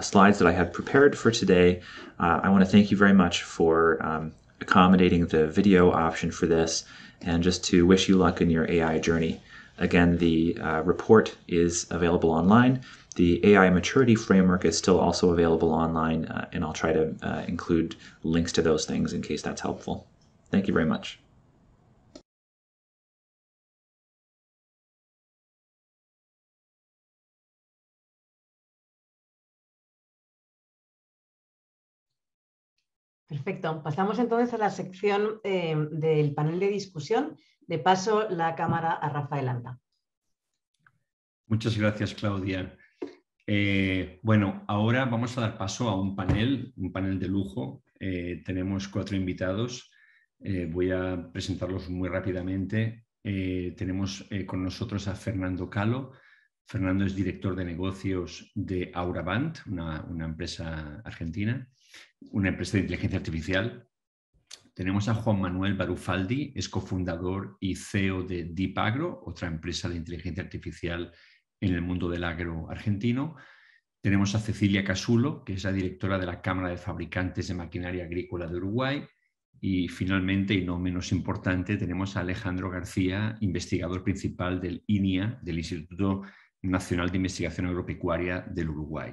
slides that I had prepared for today. I want to thank you very much for accommodating the video option for this, and just to wish you luck in your AI journey. Again, the report is available online. The AI Maturity Framework is still also available online, and I'll try to include links to those things in case that's helpful. Thank you very much. Perfecto. Pasamos entonces a la sección del panel de discusión. De paso la cámara a Rafael Anta. Muchas gracias, Claudia. Bueno, ahora vamos a dar paso a un panel de lujo. Tenemos 4 invitados. Voy a presentarlos muy rápidamente. Tenemos con nosotros a Fernando Calo. Fernando es director de negocios de Auravant, una empresa argentina, una empresa de inteligencia artificial. Tenemos a Juan Manuel Barufaldi, es cofundador y CEO de Deep Agro, otra empresa de inteligencia artificial en el mundo del agro argentino. Tenemos a Cecilia Casulo, que es la directora de la Cámara de Fabricantes de Maquinaria Agrícola de Uruguay. Y finalmente, y no menos importante, tenemos a Alejandro García, investigador principal del INIA, del Instituto Nacional de Investigación Agropecuaria del Uruguay.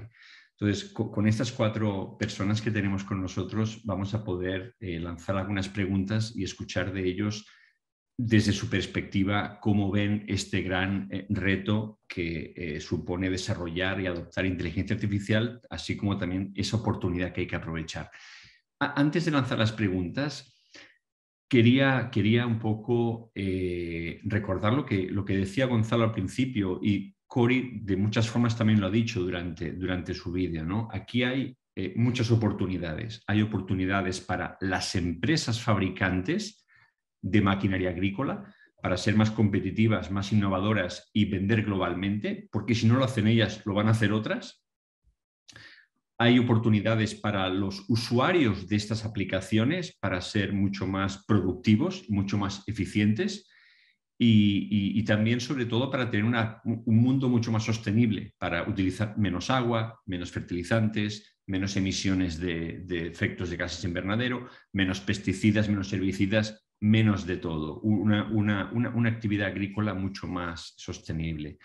Entonces, con estas 4 personas que tenemos con nosotros vamos a poder lanzar algunas preguntas y escuchar de ellos desde su perspectiva cómo ven este gran reto que supone desarrollar y adoptar inteligencia artificial, así como también esa oportunidad que hay que aprovechar. Antes de lanzar las preguntas, quería un poco recordar lo que decía Gonzalo al principio y Cory de muchas formas también lo ha dicho durante su vídeo, ¿no? Aquí hay muchas oportunidades. Hay oportunidades para las empresas fabricantes de maquinaria agrícola para ser más competitivas, más innovadoras y vender globalmente, porque si no lo hacen ellas, lo van a hacer otras. Hay oportunidades para los usuarios de estas aplicaciones para ser mucho más productivos, mucho más eficientes. Y también, sobre todo, para tener un mundo mucho más sostenible, para utilizar menos agua, menos fertilizantes, menos emisiones de efectos de gases invernadero, menos pesticidas, menos herbicidas, menos de todo. Una actividad agrícola mucho más sostenible.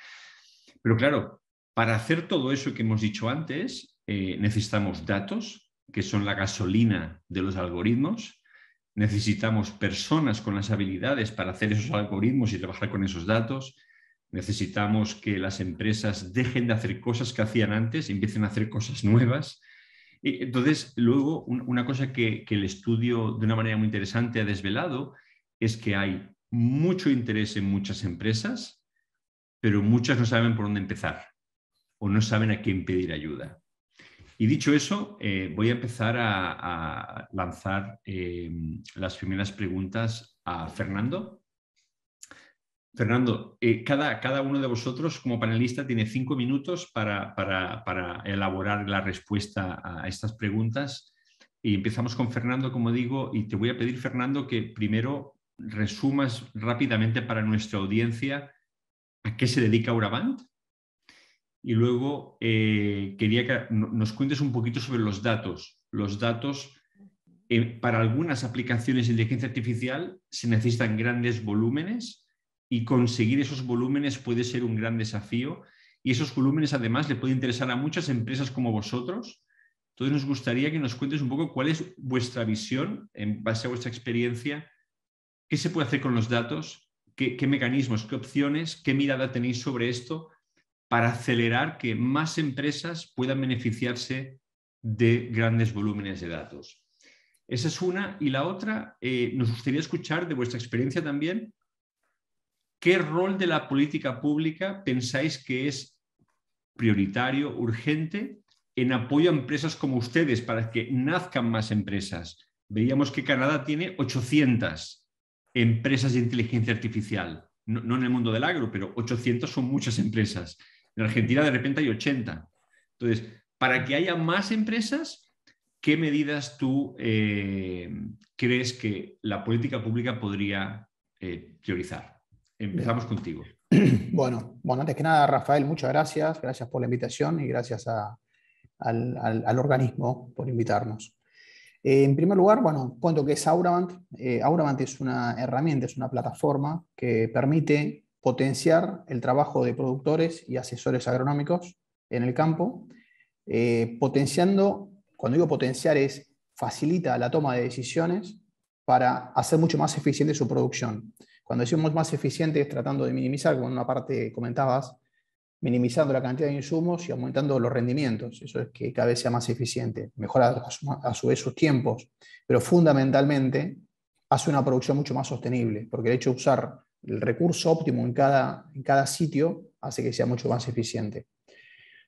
Pero claro, para hacer todo eso que hemos dicho antes, necesitamos datos, que son la gasolina de los algoritmos. Necesitamos personas con las habilidades para hacer esos algoritmos y trabajar con esos datos. Necesitamos que las empresas dejen de hacer cosas que hacían antes y empiecen a hacer cosas nuevas. Entonces, luego, una cosa que el estudio de una manera muy interesante ha desvelado es que hay mucho interés en muchas empresas, pero muchas no saben por dónde empezar o no saben a quién pedir ayuda. Y dicho eso, voy a empezar a lanzar las primeras preguntas a Fernando. Fernando, cada uno de vosotros como panelista tiene 5 minutos para elaborar la respuesta a estas preguntas. Y empezamos con Fernando, como digo, y te voy a pedir, Fernando, que primero resumas rápidamente para nuestra audiencia a qué se dedica Auravant. Y luego quería que nos cuentes un poquito sobre los datos. Los datos, para algunas aplicaciones de inteligencia artificial se necesitan grandes volúmenes y conseguir esos volúmenes puede ser un gran desafío. Y esos volúmenes además le puede interesar a muchas empresas como vosotros. Entonces nos gustaría que nos cuentes un poco cuál es vuestra visión en base a vuestra experiencia. ¿Qué se puede hacer con los datos? ¿Qué mecanismos, qué opciones, qué mirada tenéis sobre esto? Para acelerar que más empresas puedan beneficiarse de grandes volúmenes de datos. Esa es una. Y la otra, nos gustaría escuchar de vuestra experiencia también, ¿qué rol de la política pública pensáis que es prioritario, urgente, en apoyo a empresas como ustedes para que nazcan más empresas? Veíamos que Canadá tiene 800 empresas de inteligencia artificial. No en el mundo del agro, pero 800 son muchas empresas. En Argentina de repente hay 80. Entonces, para que haya más empresas, ¿qué medidas tú crees que la política pública podría priorizar? Empezamos contigo. Bueno, antes que nada, Rafael, muchas gracias. Gracias por la invitación y gracias al organismo por invitarnos. En primer lugar, bueno, cuento qué es Auravant. Auravant es una herramienta, es una plataforma que permite potenciar el trabajo de productores y asesores agronómicos en el campo, potenciando, cuando digo potenciar es, facilita la toma de decisiones para hacer mucho más eficiente su producción. Cuando decimos más eficiente es tratando de minimizar, como en una parte comentabas, minimizando la cantidad de insumos y aumentando los rendimientos. Eso es que cada vez sea más eficiente. Mejora a su vez sus tiempos, pero fundamentalmente hace una producción mucho más sostenible, porque el hecho de usar el recurso óptimo en cada sitio hace que sea mucho más eficiente.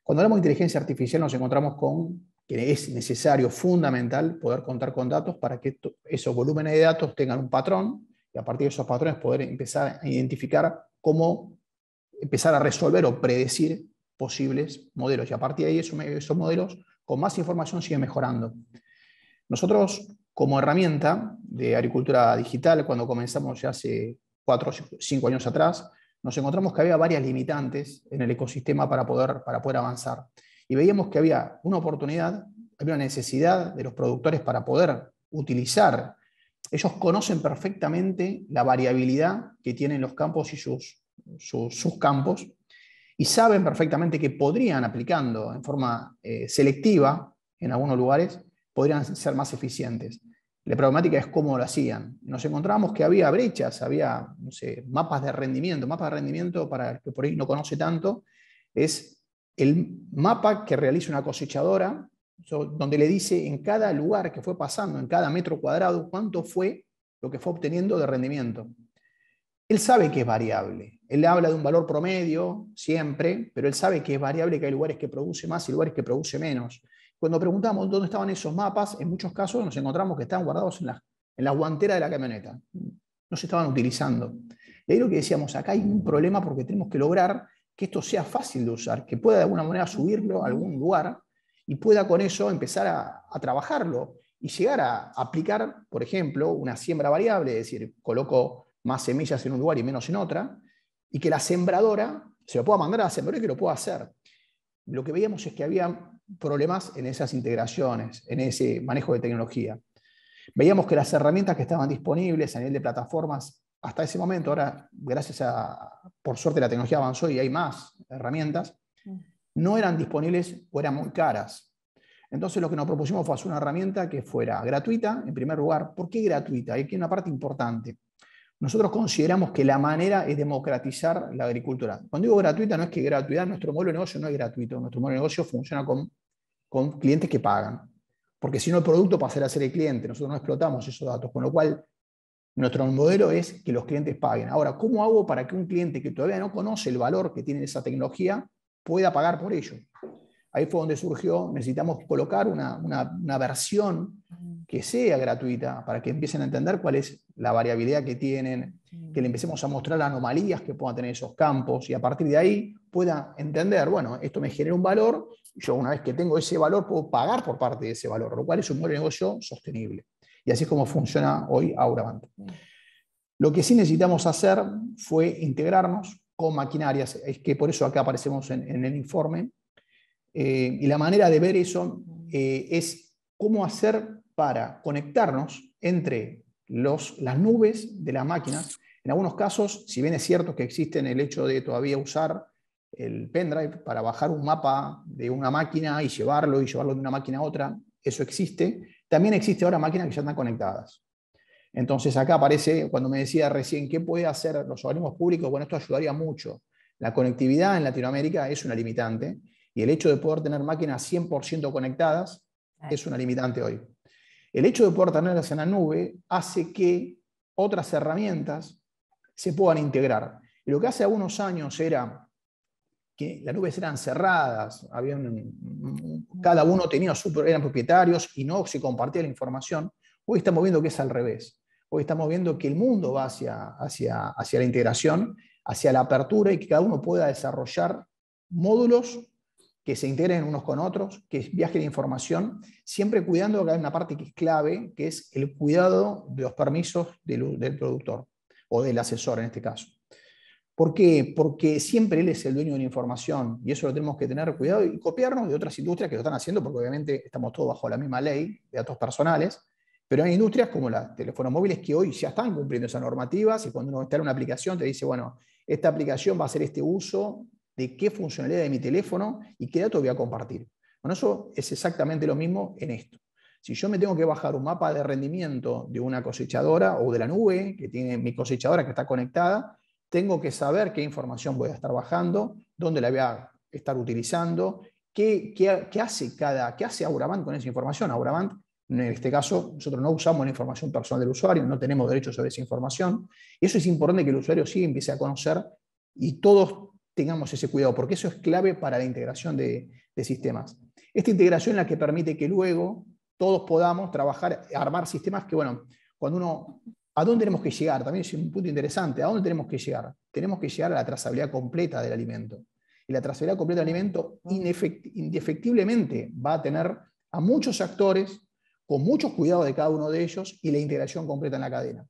Cuando hablamos de inteligencia artificial nos encontramos con que es necesario, fundamental, poder contar con datos para que esos volúmenes de datos tengan un patrón y a partir de esos patrones poder empezar a identificar cómo empezar a resolver o predecir posibles modelos. Y a partir de ahí esos modelos con más información siguen mejorando. Nosotros como herramienta de agricultura digital, cuando comenzamos ya hace 4 o 5 años atrás, nos encontramos que había varias limitantes en el ecosistema para poder avanzar. Y veíamos que había una oportunidad, había una necesidad de los productores para poder utilizar. Ellos conocen perfectamente la variabilidad que tienen los campos y sus campos, y saben perfectamente que podrían, aplicando en forma selectiva en algunos lugares, podrían ser más eficientes. La problemática es cómo lo hacían. Nos encontramos que había brechas, había, no sé, mapas de rendimiento para el que por ahí no conoce tanto, es el mapa que realiza una cosechadora, donde le dice en cada lugar que fue pasando, en cada metro cuadrado, cuánto fue lo que fue obteniendo de rendimiento. Él sabe que es variable, él habla de un valor promedio siempre, pero él sabe que es variable, que hay lugares que produce más y lugares que produce menos. Cuando preguntamos dónde estaban esos mapas, en muchos casos nos encontramos que estaban guardados en la guantera de la camioneta. No se estaban utilizando. Y ahí lo que decíamos, acá hay un problema porque tenemos que lograr que esto sea fácil de usar, que pueda de alguna manera subirlo a algún lugar y pueda con eso empezar a trabajarlo y llegar a aplicar, por ejemplo, una siembra variable, es decir, coloco más semillas en un lugar y menos en otra, y que la sembradora se lo pueda mandar a la sembradora y que lo pueda hacer. Lo que veíamos es que había problemas en esas integraciones, en ese manejo de tecnología. Veíamos que las herramientas que estaban disponibles a nivel de plataformas hasta ese momento, ahora gracias a, por suerte la tecnología avanzó y hay más herramientas, no eran disponibles o eran muy caras. Entonces lo que nos propusimos fue hacer una herramienta que fuera gratuita, en primer lugar. ¿Por qué gratuita? Aquí hay una parte importante. Nosotros consideramos que la manera es democratizar la agricultura. Cuando digo gratuita, no es que gratuidad, nuestro modelo de negocio no es gratuito. Nuestro modelo de negocio funciona con clientes que pagan. Porque si no, el producto pasará a ser el cliente. Nosotros no explotamos esos datos. Con lo cual, nuestro modelo es que los clientes paguen. Ahora, ¿cómo hago para que un cliente que todavía no conoce el valor que tiene esa tecnología pueda pagar por ello? Ahí fue donde surgió, necesitamos colocar una versión que sea gratuita para que empiecen a entender cuál es la variabilidad que tienen, que le empecemos a mostrar anomalías que puedan tener esos campos y a partir de ahí pueda entender, bueno, esto me genera un valor, yo una vez que tengo ese valor puedo pagar por parte de ese valor, lo cual es un buen negocio sostenible. Y así es como funciona hoy Auravant. Lo que sí necesitamos hacer fue integrarnos con maquinarias, es que por eso acá aparecemos en el informe. Y la manera de ver eso es cómo hacer para conectarnos entre las nubes de las máquinas. En algunos casos, si bien es cierto que existe el hecho de todavía usar el pendrive para bajar un mapa de una máquina y llevarlo de una máquina a otra, eso existe. También existe ahora máquinas que ya están conectadas. Entonces acá aparece, cuando me decía recién, ¿qué puede hacer los organismos públicos? Bueno, esto ayudaría mucho. La conectividad en Latinoamérica es una limitante. Y el hecho de poder tener máquinas 100% conectadas es una limitante hoy. El hecho de poder tenerlas en la nube hace que otras herramientas se puedan integrar. Y lo que hace algunos años era que las nubes eran cerradas, cada uno tenía eran propietarios y no se compartía la información. Hoy estamos viendo que es al revés. Hoy estamos viendo que el mundo va hacia la integración, hacia la apertura y que cada uno pueda desarrollar módulos que se integren unos con otros, que viaje la información, siempre cuidando que hay una parte que es clave, que es el cuidado de los permisos del productor, o del asesor en este caso. ¿Por qué? Porque siempre él es el dueño de la información, y eso lo tenemos que tener cuidado y copiarnos de otras industrias que lo están haciendo, porque obviamente estamos todos bajo la misma ley de datos personales, pero hay industrias como las teléfonos móviles que hoy ya están cumpliendo esas normativas, y cuando uno instala una aplicación te dice, bueno, esta aplicación va a hacer este uso de qué funcionalidad de mi teléfono y qué dato voy a compartir. Bueno, eso es exactamente lo mismo en esto. Si yo me tengo que bajar un mapa de rendimiento de una cosechadora o de la nube que tiene mi cosechadora que está conectada, tengo que saber qué información voy a estar bajando, dónde la voy a estar utilizando, qué hace Auravant con esa información. Auravant, en este caso, nosotros no usamos la información personal del usuario, no tenemos derechos sobre esa información. Eso es importante que el usuario sí empiece a conocer y todos tengamos ese cuidado, porque eso es clave para la integración de sistemas. Esta integración es la que permite que luego todos podamos trabajar, armar sistemas que, bueno, cuando uno... ¿A dónde tenemos que llegar? También es un punto interesante. ¿A dónde tenemos que llegar? Tenemos que llegar a la trazabilidad completa del alimento. Y la trazabilidad completa del alimento indefectiblemente va a tener a muchos actores con muchos cuidados de cada uno de ellos y la integración completa en la cadena.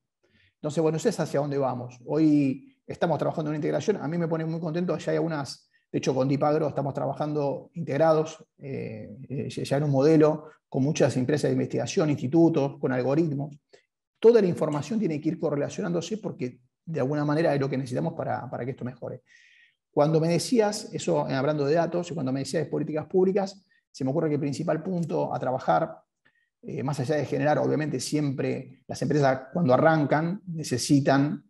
Entonces, bueno, eso es hacia dónde vamos. Hoy estamos trabajando en una integración. A mí me pone muy contento. Ya hay algunas, de hecho con Deep Agro estamos trabajando integrados, ya en un modelo, con muchas empresas de investigación, institutos, con algoritmos. Toda la información tiene que ir correlacionándose porque de alguna manera es lo que necesitamos para que esto mejore. Cuando me decías, eso hablando de datos, y cuando me decías de políticas públicas, se me ocurre que el principal punto a trabajar, más allá de generar, obviamente siempre las empresas cuando arrancan necesitan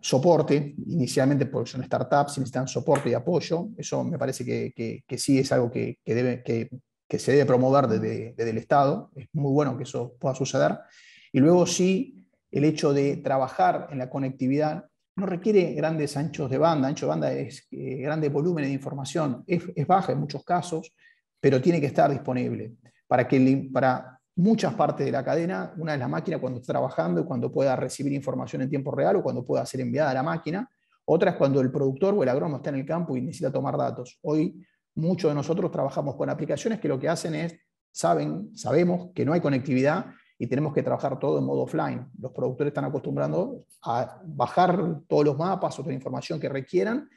soporte, inicialmente porque son startups, necesitan soporte y apoyo. Eso me parece que sí es algo que se debe promover desde el Estado. Es muy bueno que eso pueda suceder. Y luego sí, el hecho de trabajar en la conectividad no requiere grandes anchos de banda. Ancho de banda es grandes volúmenes de información. Es baja en muchos casos, pero tiene que estar disponible. Para muchas partes de la cadena, una es la máquina cuando está trabajando y cuando pueda recibir información en tiempo real o cuando pueda ser enviada a la máquina. Otra es cuando el productor o el agrónomo está en el campo y necesita tomar datos. Hoy muchos de nosotros trabajamos con aplicaciones que lo que hacen es, sabemos que no hay conectividad y tenemos que trabajar todo en modo offline. Los productores están acostumbrando a bajar todos los mapas o toda la información que requieran,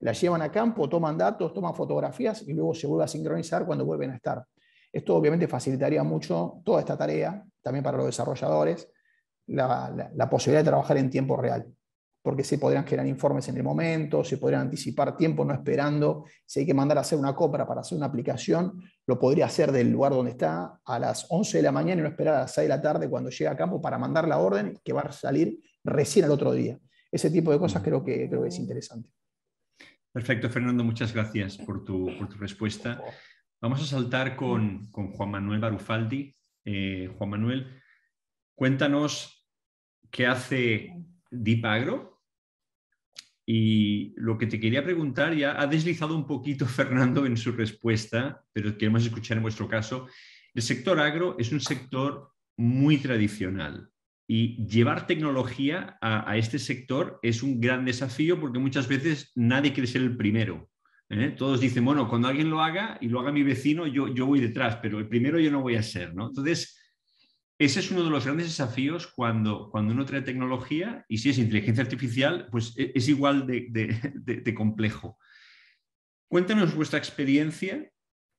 la llevan a campo, toman datos, toman fotografías y luego se vuelve a sincronizar cuando vuelven a estar. Esto obviamente facilitaría mucho toda esta tarea, también para los desarrolladores, la posibilidad de trabajar en tiempo real, porque se podrían generar informes en el momento, se podrían anticipar tiempo no esperando. Si hay que mandar a hacer una compra para hacer una aplicación, lo podría hacer del lugar donde está a las 11 de la mañana y no esperar a las 6 de la tarde cuando llega a campo para mandar la orden que va a salir recién al otro día. Ese tipo de cosas creo que es interesante. Perfecto, Fernando. Muchas gracias por tu respuesta. Vamos a saltar con Juan Manuel Barufaldi. Juan Manuel, cuéntanos qué hace Deep Agro. Y lo que te quería preguntar, ya ha deslizado un poquito Fernando en su respuesta, pero queremos escuchar en vuestro caso. El sector agro es un sector muy tradicional y llevar tecnología a este sector es un gran desafío porque muchas veces nadie quiere ser el primero. Todos dicen, bueno, cuando alguien lo haga y lo haga mi vecino, yo voy detrás, pero el primero yo no voy a ser, ¿no? Entonces, ese es uno de los grandes desafíos cuando uno trae tecnología y si es inteligencia artificial, pues es igual de complejo. Cuéntanos vuestra experiencia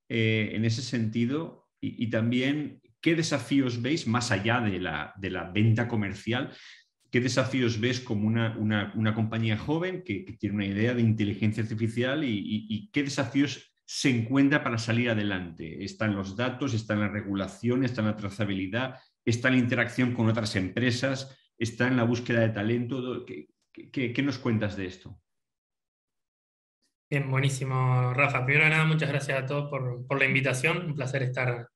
en ese sentido y también qué desafíos veis, más allá de la venta comercial, qué desafíos ves como una compañía joven que tiene una idea de inteligencia artificial y qué desafíos se encuentra para salir adelante. Están los datos, está en la regulación, está en la trazabilidad, está en la interacción con otras empresas, está en la búsqueda de talento. ¿Qué nos cuentas de esto? Bien, buenísimo, Rafa. Primero de nada, muchas gracias a todos por la invitación. Un placer estar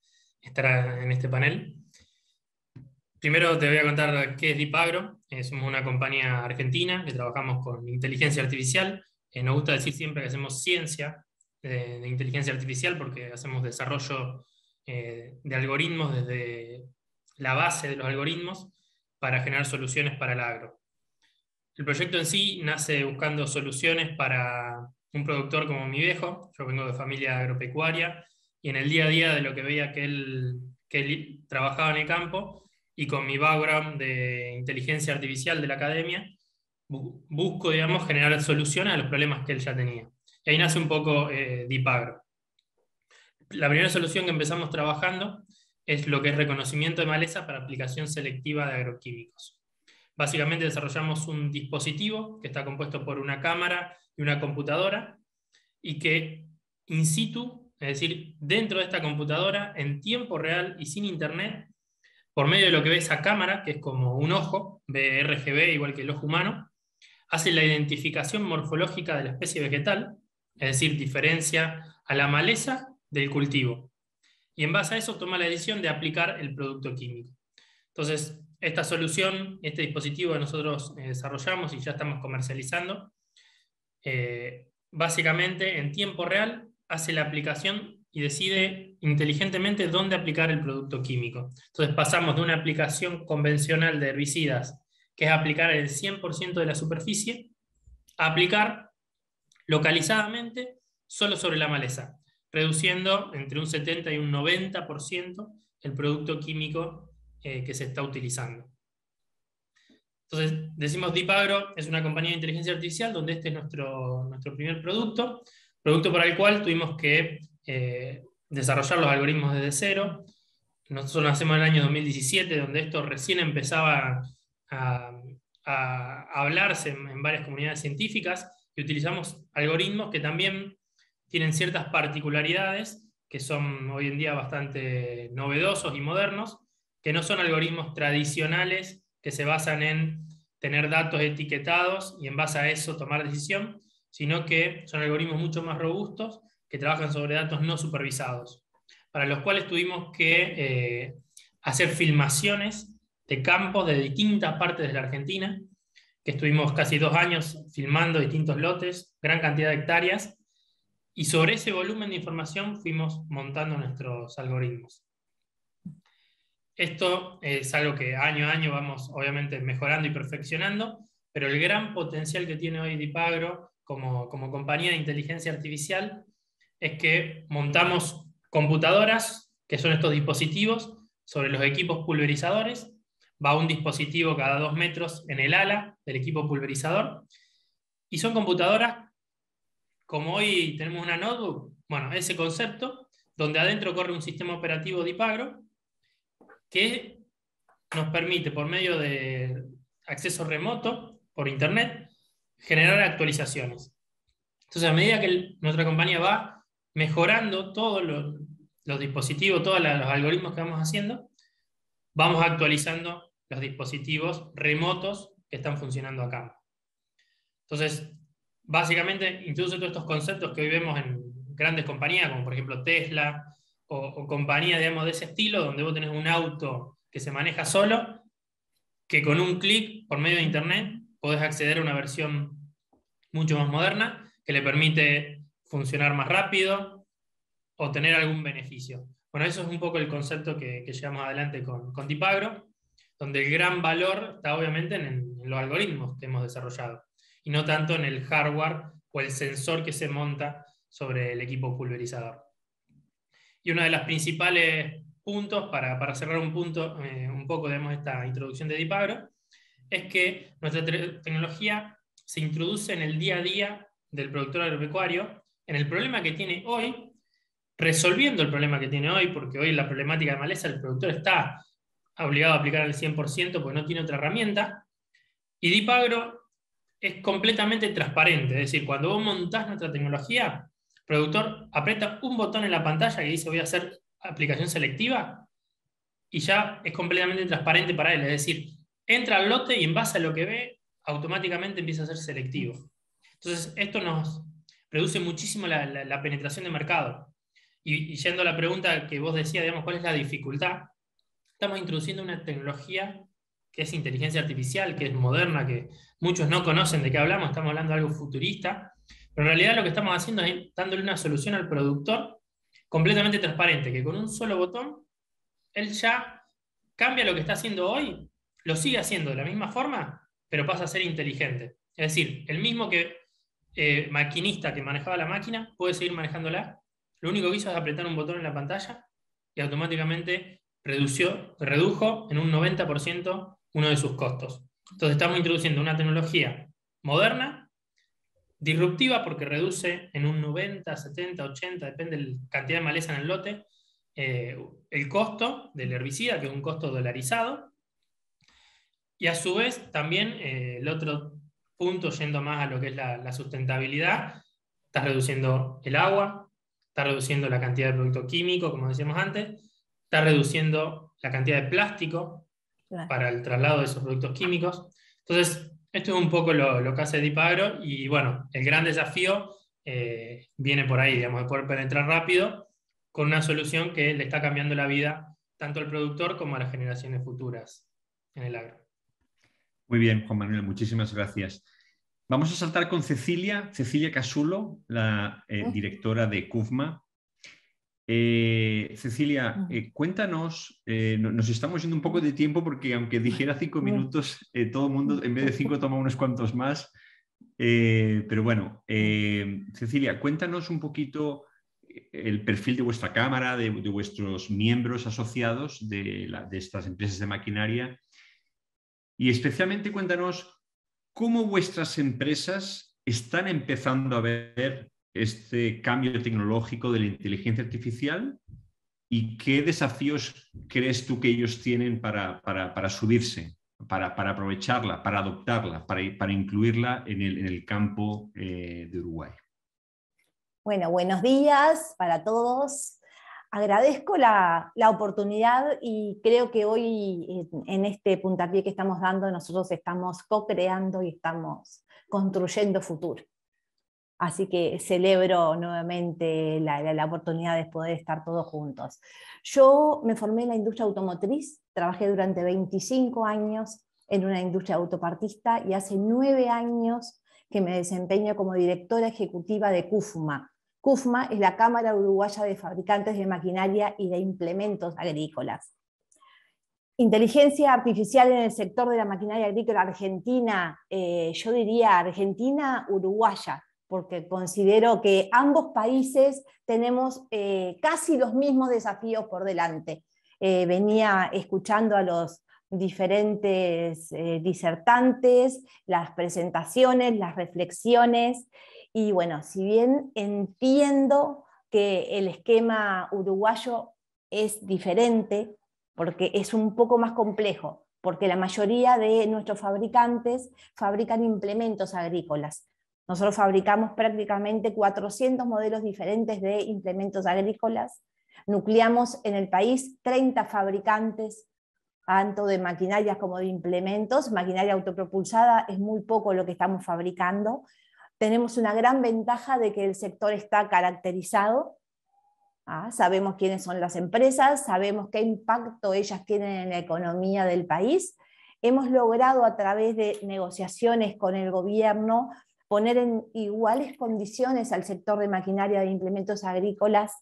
en este panel. Primero te voy a contar qué es Deep Agro. Somos una compañía argentina que trabajamos con inteligencia artificial. Nos gusta decir siempre que hacemos ciencia de inteligencia artificial porque hacemos desarrollo de algoritmos desde la base de los algoritmos para generar soluciones para el agro. El proyecto en sí nace buscando soluciones para un productor como mi viejo. Yo vengo de familia agropecuaria y en el día a día de lo que veía que él trabajaba en el campo y con mi background de inteligencia artificial de la academia, busco, digamos, generar soluciones a los problemas que él ya tenía. Y ahí nace un poco Deep Agro. La primera solución que empezamos trabajando es lo que es reconocimiento de maleza para aplicación selectiva de agroquímicos. Básicamente desarrollamos un dispositivo que está compuesto por una cámara y una computadora y que in situ, es decir, dentro de esta computadora, en tiempo real y sin internet, por medio de lo que ve esa cámara, que es como un ojo, ve RGB igual que el ojo humano, hace la identificación morfológica de la especie vegetal. Es decir, diferencia a la maleza del cultivo. Y en base a eso toma la decisión de aplicar el producto químico. Entonces, esta solución, este dispositivo que nosotros desarrollamos y ya estamos comercializando, básicamente en tiempo real hace la aplicación y decide inteligentemente dónde aplicar el producto químico. Entonces pasamos de una aplicación convencional de herbicidas, que es aplicar el 100% de la superficie, a aplicar localizadamente solo sobre la maleza, reduciendo entre un 70 y un 90% el producto químico que se está utilizando. Entonces, decimos Deep Agro es una compañía de inteligencia artificial, donde este es nuestro primer producto para el cual tuvimos que desarrollar los algoritmos desde cero. Nosotros lo hacemos en el año 2017, donde esto recién empezaba a hablarse en varias comunidades científicas, y utilizamos algoritmos que también tienen ciertas particularidades que son hoy en día bastante novedosos y modernos, que no son algoritmos tradicionales que se basan en tener datos etiquetados y en base a eso tomar decisión, sino que son algoritmos mucho más robustos que trabajan sobre datos no supervisados, para los cuales tuvimos que hacer filmaciones de campos de distintas partes de la Argentina, que estuvimos casi 2 años filmando distintos lotes, gran cantidad de hectáreas, y sobre ese volumen de información fuimos montando nuestros algoritmos. Esto es algo que año a año vamos obviamente mejorando y perfeccionando, pero el gran potencial que tiene hoy Deep Agro como compañía de inteligencia artificial es que montamos computadoras, que son estos dispositivos, sobre los equipos pulverizadores. Va un dispositivo cada 2 metros en el ala del equipo pulverizador, y son computadoras como hoy tenemos una notebook, bueno, ese concepto, donde adentro corre un sistema operativo Deep Agro, que nos permite, por medio de acceso remoto, por internet, generar actualizaciones. Entonces, a medida que nuestra compañía va mejorando todos los dispositivos, todos los algoritmos que vamos haciendo, vamos actualizando los dispositivos remotos que están funcionando acá. Entonces, básicamente introduce todos estos conceptos que hoy vemos en grandes compañías, como por ejemplo Tesla, o compañías, digamos, de ese estilo, donde vos tenés un auto que se maneja solo, que con un clic por medio de internet podés acceder a una versión mucho más moderna, que le permite funcionar más rápido o tener algún beneficio. Bueno, eso es un poco el concepto que llevamos adelante con Deep Agro, donde el gran valor está obviamente en los algoritmos que hemos desarrollado, y no tanto en el hardware o el sensor que se monta sobre el equipo pulverizador. Y uno de los principales puntos, para cerrar un poco, digamos, esta introducción de Deep Agro, es que nuestra tecnología se introduce en el día a día del productor agropecuario, en el problema que tiene hoy, resolviendo el problema que tiene hoy, porque hoy la problemática de maleza, el productor está obligado a aplicar al 100% porque no tiene otra herramienta, y Deep Agro es completamente transparente. Es decir, cuando vos montás nuestra tecnología, el productor aprieta un botón en la pantalla que dice voy a hacer aplicación selectiva, y ya es completamente transparente para él. Es decir, entra al lote y en base a lo que ve, automáticamente empieza a ser selectivo. Entonces, esto nos reduce muchísimo la penetración de mercado. Y yendo a la pregunta que vos decías, digamos, ¿cuál es la dificultad? Estamos introduciendo una tecnología que es inteligencia artificial, que es moderna, que muchos no conocen de qué hablamos, estamos hablando de algo futurista, pero en realidad lo que estamos haciendo es dándole una solución al productor completamente transparente, que con un solo botón, él ya cambia lo que está haciendo hoy, lo sigue haciendo de la misma forma, pero pasa a ser inteligente. Es decir, el mismo que maquinista que manejaba la máquina, puede seguir manejándola, lo único que hizo es apretar un botón en la pantalla, y automáticamente redujo en un 90% uno de sus costos. Entonces estamos introduciendo una tecnología moderna, disruptiva, porque reduce en un 90, 70, 80, depende de la cantidad de maleza en el lote, el costo del herbicida, que es un costo dolarizado, y a su vez también el otro punto, yendo más a lo que es la sustentabilidad, estás reduciendo el agua, estás reduciendo la cantidad de producto químico, como decíamos antes, estás reduciendo la cantidad de plástico para el traslado de esos productos químicos. Entonces, esto es un poco lo que hace Deep Agro, y bueno, el gran desafío viene por ahí, digamos, de poder penetrar rápido con una solución que le está cambiando la vida tanto al productor como a las generaciones futuras en el agro. Muy bien, Juan Manuel, muchísimas gracias. Vamos a saltar con Cecilia Casulo, la directora de CUFMA. Cecilia, cuéntanos, nos estamos yendo un poco de tiempo porque aunque dijera 5 minutos, todo el mundo en vez de 5 toma unos cuantos más. Pero bueno, Cecilia, cuéntanos un poquito el perfil de vuestra cámara, de vuestros miembros asociados de estas empresas de maquinaria y especialmente cuéntanos cómo vuestras empresas están empezando a ver este cambio tecnológico de la inteligencia artificial y qué desafíos crees tú que ellos tienen para subirse, para aprovecharla, para adoptarla, para incluirla en el campo de Uruguay. Bueno, buenos días para todos. Agradezco la oportunidad y creo que hoy en este puntapié que estamos dando nosotros estamos co-creando y estamos construyendo futuro. Así que celebro nuevamente la oportunidad de poder estar todos juntos. Yo me formé en la industria automotriz, trabajé durante 25 años en una industria autopartista y hace 9 años que me desempeño como directora ejecutiva de CUFMA. CUFMA es la Cámara Uruguaya de Fabricantes de Maquinaria y de Implementos Agrícolas. Inteligencia artificial en el sector de la maquinaria agrícola argentina, yo diría Argentina-Uruguaya, porque considero que ambos países tenemos casi los mismos desafíos por delante. Venía escuchando a los diferentes disertantes, las presentaciones, las reflexiones, y bueno, si bien entiendo que el esquema uruguayo es diferente, porque es un poco más complejo, porque la mayoría de nuestros fabricantes fabrican implementos agrícolas. Nosotros fabricamos prácticamente 400 modelos diferentes de implementos agrícolas, nucleamos en el país 30 fabricantes, tanto de maquinarias como de implementos. Maquinaria autopropulsada es muy poco lo que estamos fabricando. Tenemos una gran ventaja de que el sector está caracterizado. Sabemos quiénes son las empresas, sabemos qué impacto ellas tienen en la economía del país. Hemos logrado a través de negociaciones con el gobierno poner en iguales condiciones al sector de maquinaria de implementos agrícolas,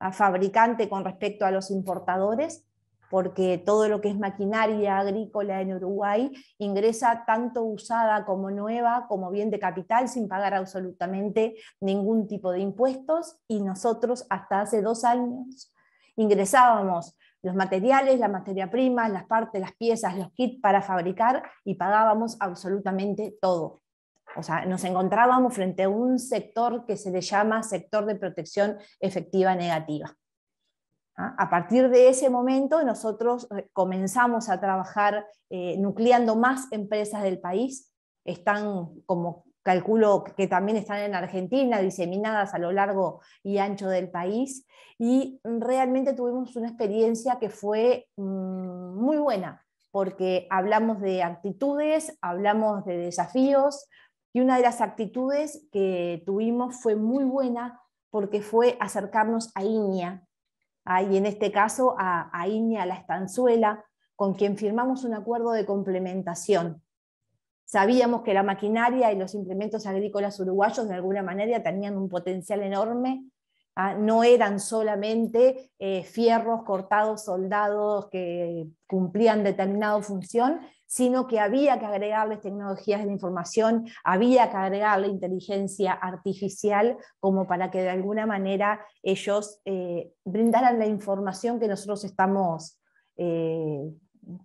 a fabricante con respecto a los importadores, porque todo lo que es maquinaria agrícola en Uruguay ingresa tanto usada como nueva, como bien de capital, sin pagar absolutamente ningún tipo de impuestos, y nosotros hasta hace 2 años ingresábamos los materiales, la materia prima, las partes, las piezas, los kits para fabricar, y pagábamos absolutamente todo. O sea, nos encontrábamos frente a un sector que se le llama sector de protección efectiva negativa. A partir de ese momento nosotros comenzamos a trabajar nucleando más empresas del país. Están, como calculo que también están en Argentina, diseminadas a lo largo y ancho del país. Y realmente tuvimos una experiencia que fue muy buena, porque hablamos de actitudes, hablamos de desafíos. Y una de las actitudes que tuvimos fue muy buena porque fue acercarnos a INIA, y en este caso a INIA La Estanzuela, con quien firmamos un acuerdo de complementación. Sabíamos que la maquinaria y los implementos agrícolas uruguayos de alguna manera tenían un potencial enorme. No eran solamente fierros cortados, soldados que cumplían determinada función, sino que había que agregarles tecnologías de la información, había que agregarle inteligencia artificial como para que de alguna manera ellos brindaran la información que nosotros estamos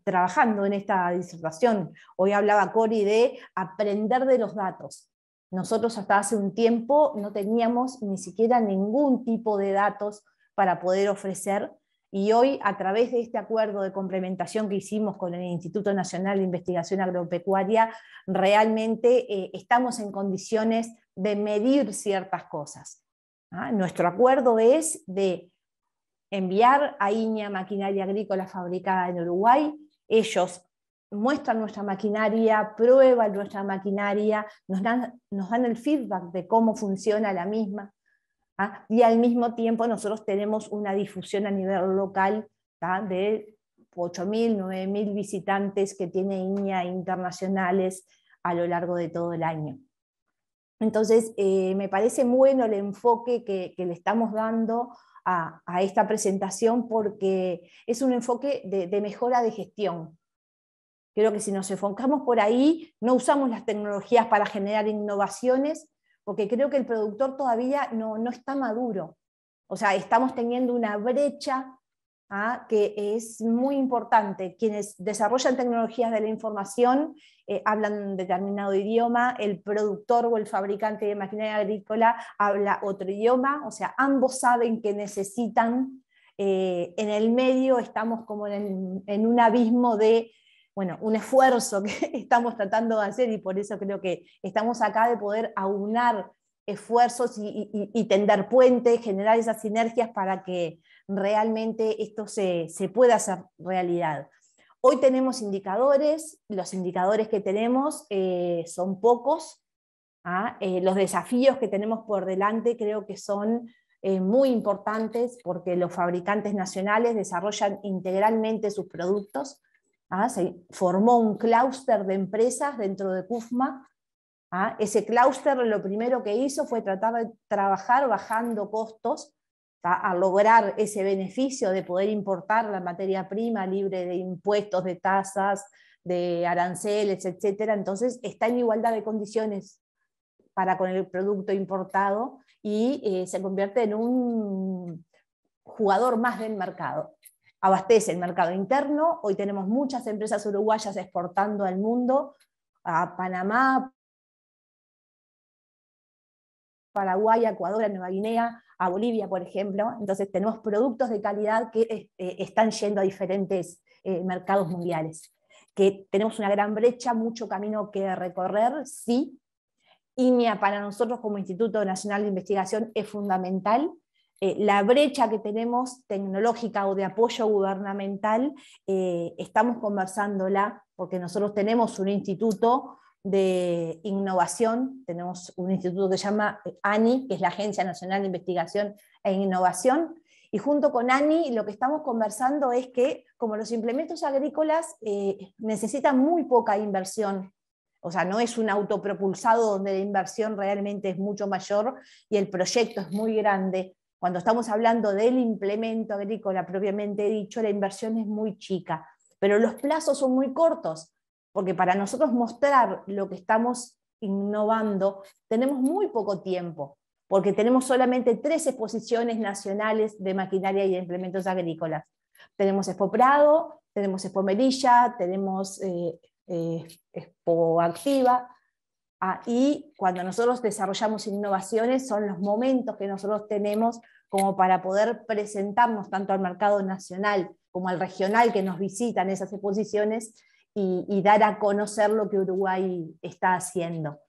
trabajando en esta disertación. Hoy hablaba Cory de aprender de los datos. Nosotros hasta hace un tiempo no teníamos ni siquiera ningún tipo de datos para poder ofrecer, y hoy a través de este acuerdo de complementación que hicimos con el Instituto Nacional de Investigación Agropecuaria, realmente estamos en condiciones de medir ciertas cosas. Nuestro acuerdo es de enviar a INIA maquinaria agrícola fabricada en Uruguay. Ellos muestran nuestra maquinaria, prueban nuestra maquinaria, nos dan el feedback de cómo funciona la misma, y al mismo tiempo nosotros tenemos una difusión a nivel local de 8.000, 9.000 visitantes que tiene INIA internacionales a lo largo de todo el año. Entonces, me parece muy bueno el enfoque que le estamos dando a esta presentación, porque es un enfoque de mejora de gestión. Creo que si nos enfocamos por ahí, no usamos las tecnologías para generar innovaciones, porque creo que el productor todavía no está maduro. O sea, estamos teniendo una brecha que es muy importante. Quienes desarrollan tecnologías de la información hablan un determinado idioma, el productor o el fabricante de maquinaria agrícola habla otro idioma, o sea, ambos saben que necesitan. En el medio estamos como en un abismo de... bueno, un esfuerzo que estamos tratando de hacer, y por eso creo que estamos acá, de poder aunar esfuerzos y tender puentes, generar esas sinergias para que realmente esto se pueda hacer realidad. Hoy tenemos indicadores, los indicadores que tenemos son pocos, los desafíos que tenemos por delante creo que son muy importantes, porque los fabricantes nacionales desarrollan integralmente sus productos. Se formó un clúster de empresas dentro de CUFMA. Ese clúster lo primero que hizo fue tratar de trabajar bajando costos, a lograr ese beneficio de poder importar la materia prima libre de impuestos, de tasas, de aranceles, etc. Entonces está en igualdad de condiciones para con el producto importado, y se convierte en un jugador más del mercado. Abastece el mercado interno. Hoy tenemos muchas empresas uruguayas exportando al mundo, a Panamá, Paraguay, Ecuador, a Nueva Guinea, a Bolivia, por ejemplo. Entonces tenemos productos de calidad que están yendo a diferentes mercados mundiales. Que tenemos una gran brecha, mucho camino que recorrer, sí. INIA para nosotros como Instituto Nacional de Investigación es fundamental. La brecha que tenemos tecnológica o de apoyo gubernamental, estamos conversándola, porque nosotros tenemos un instituto de innovación, tenemos un instituto que se llama ANI, que es la Agencia Nacional de Investigación e Innovación, y junto con ANI lo que estamos conversando es que, como los implementos agrícolas necesitan muy poca inversión, o sea, no es un autopropulsado donde la inversión realmente es mucho mayor y el proyecto es muy grande. Cuando estamos hablando del implemento agrícola propiamente dicho, la inversión es muy chica, pero los plazos son muy cortos, porque para nosotros mostrar lo que estamos innovando tenemos muy poco tiempo, porque tenemos solamente 3 exposiciones nacionales de maquinaria y de implementos agrícolas. Tenemos Expo Prado, tenemos Expo Melilla, tenemos Expo Activa. Y cuando nosotros desarrollamos innovaciones son los momentos que nosotros tenemos como para poder presentarnos tanto al mercado nacional como al regional que nos visitan esas exposiciones y dar a conocer lo que Uruguay está haciendo.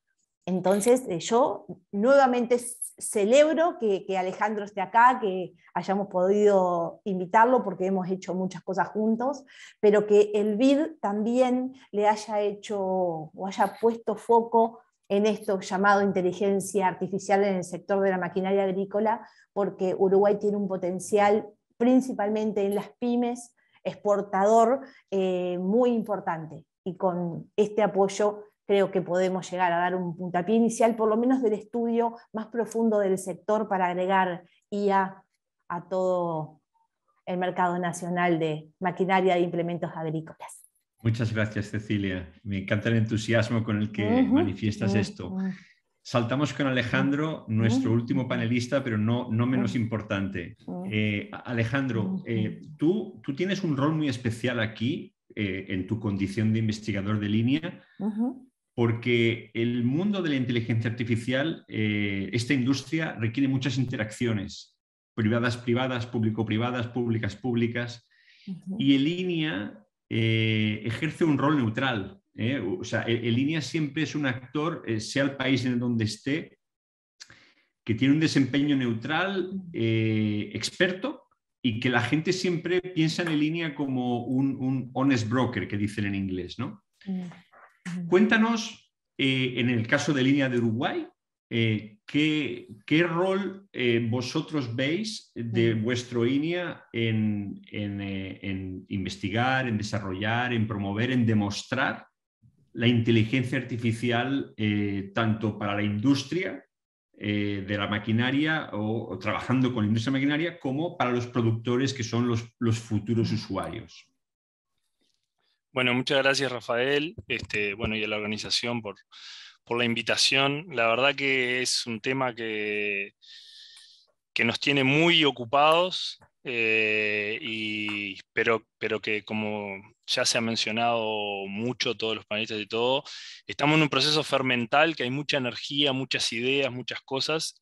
Entonces yo nuevamente celebro que Alejandro esté acá, que hayamos podido invitarlo porque hemos hecho muchas cosas juntos, pero que el BID también le haya hecho o haya puesto foco en esto llamado inteligencia artificial en el sector de la maquinaria agrícola, porque Uruguay tiene un potencial principalmente en las pymes, exportador, muy importante, y con este apoyo creo que podemos llegar a dar un puntapié inicial, por lo menos del estudio más profundo del sector, para agregar IA a todo el mercado nacional de maquinaria e implementos agrícolas. Muchas gracias, Cecilia. Me encanta el entusiasmo con el que manifiestas esto. Saltamos con Alejandro, nuestro último panelista, pero no menos importante. Alejandro, tú tienes un rol muy especial aquí, en tu condición de investigador de INIA, porque el mundo de la inteligencia artificial, esta industria requiere muchas interacciones, privadas, público-privadas, públicas, y el INIA ejerce un rol neutral. O sea, el INIA siempre es un actor, sea el país en donde esté, que tiene un desempeño neutral, experto, y que la gente siempre piensa en el INIA como un honest broker, que dicen en inglés, ¿no? Cuéntanos, en el caso de INIA de Uruguay, ¿qué rol vosotros veis de vuestro INIA en investigar, en desarrollar, en promover, en demostrar la inteligencia artificial tanto para la industria de la maquinaria o trabajando con la industria maquinaria como para los productores que son los futuros usuarios. Bueno, muchas gracias, Rafael, bueno, y a la organización por la invitación. La verdad que es un tema que nos tiene muy ocupados, pero que, como ya se ha mencionado mucho, todos los panelistas y todo, estamos en un proceso fermental, que hay mucha energía, muchas ideas, muchas cosas,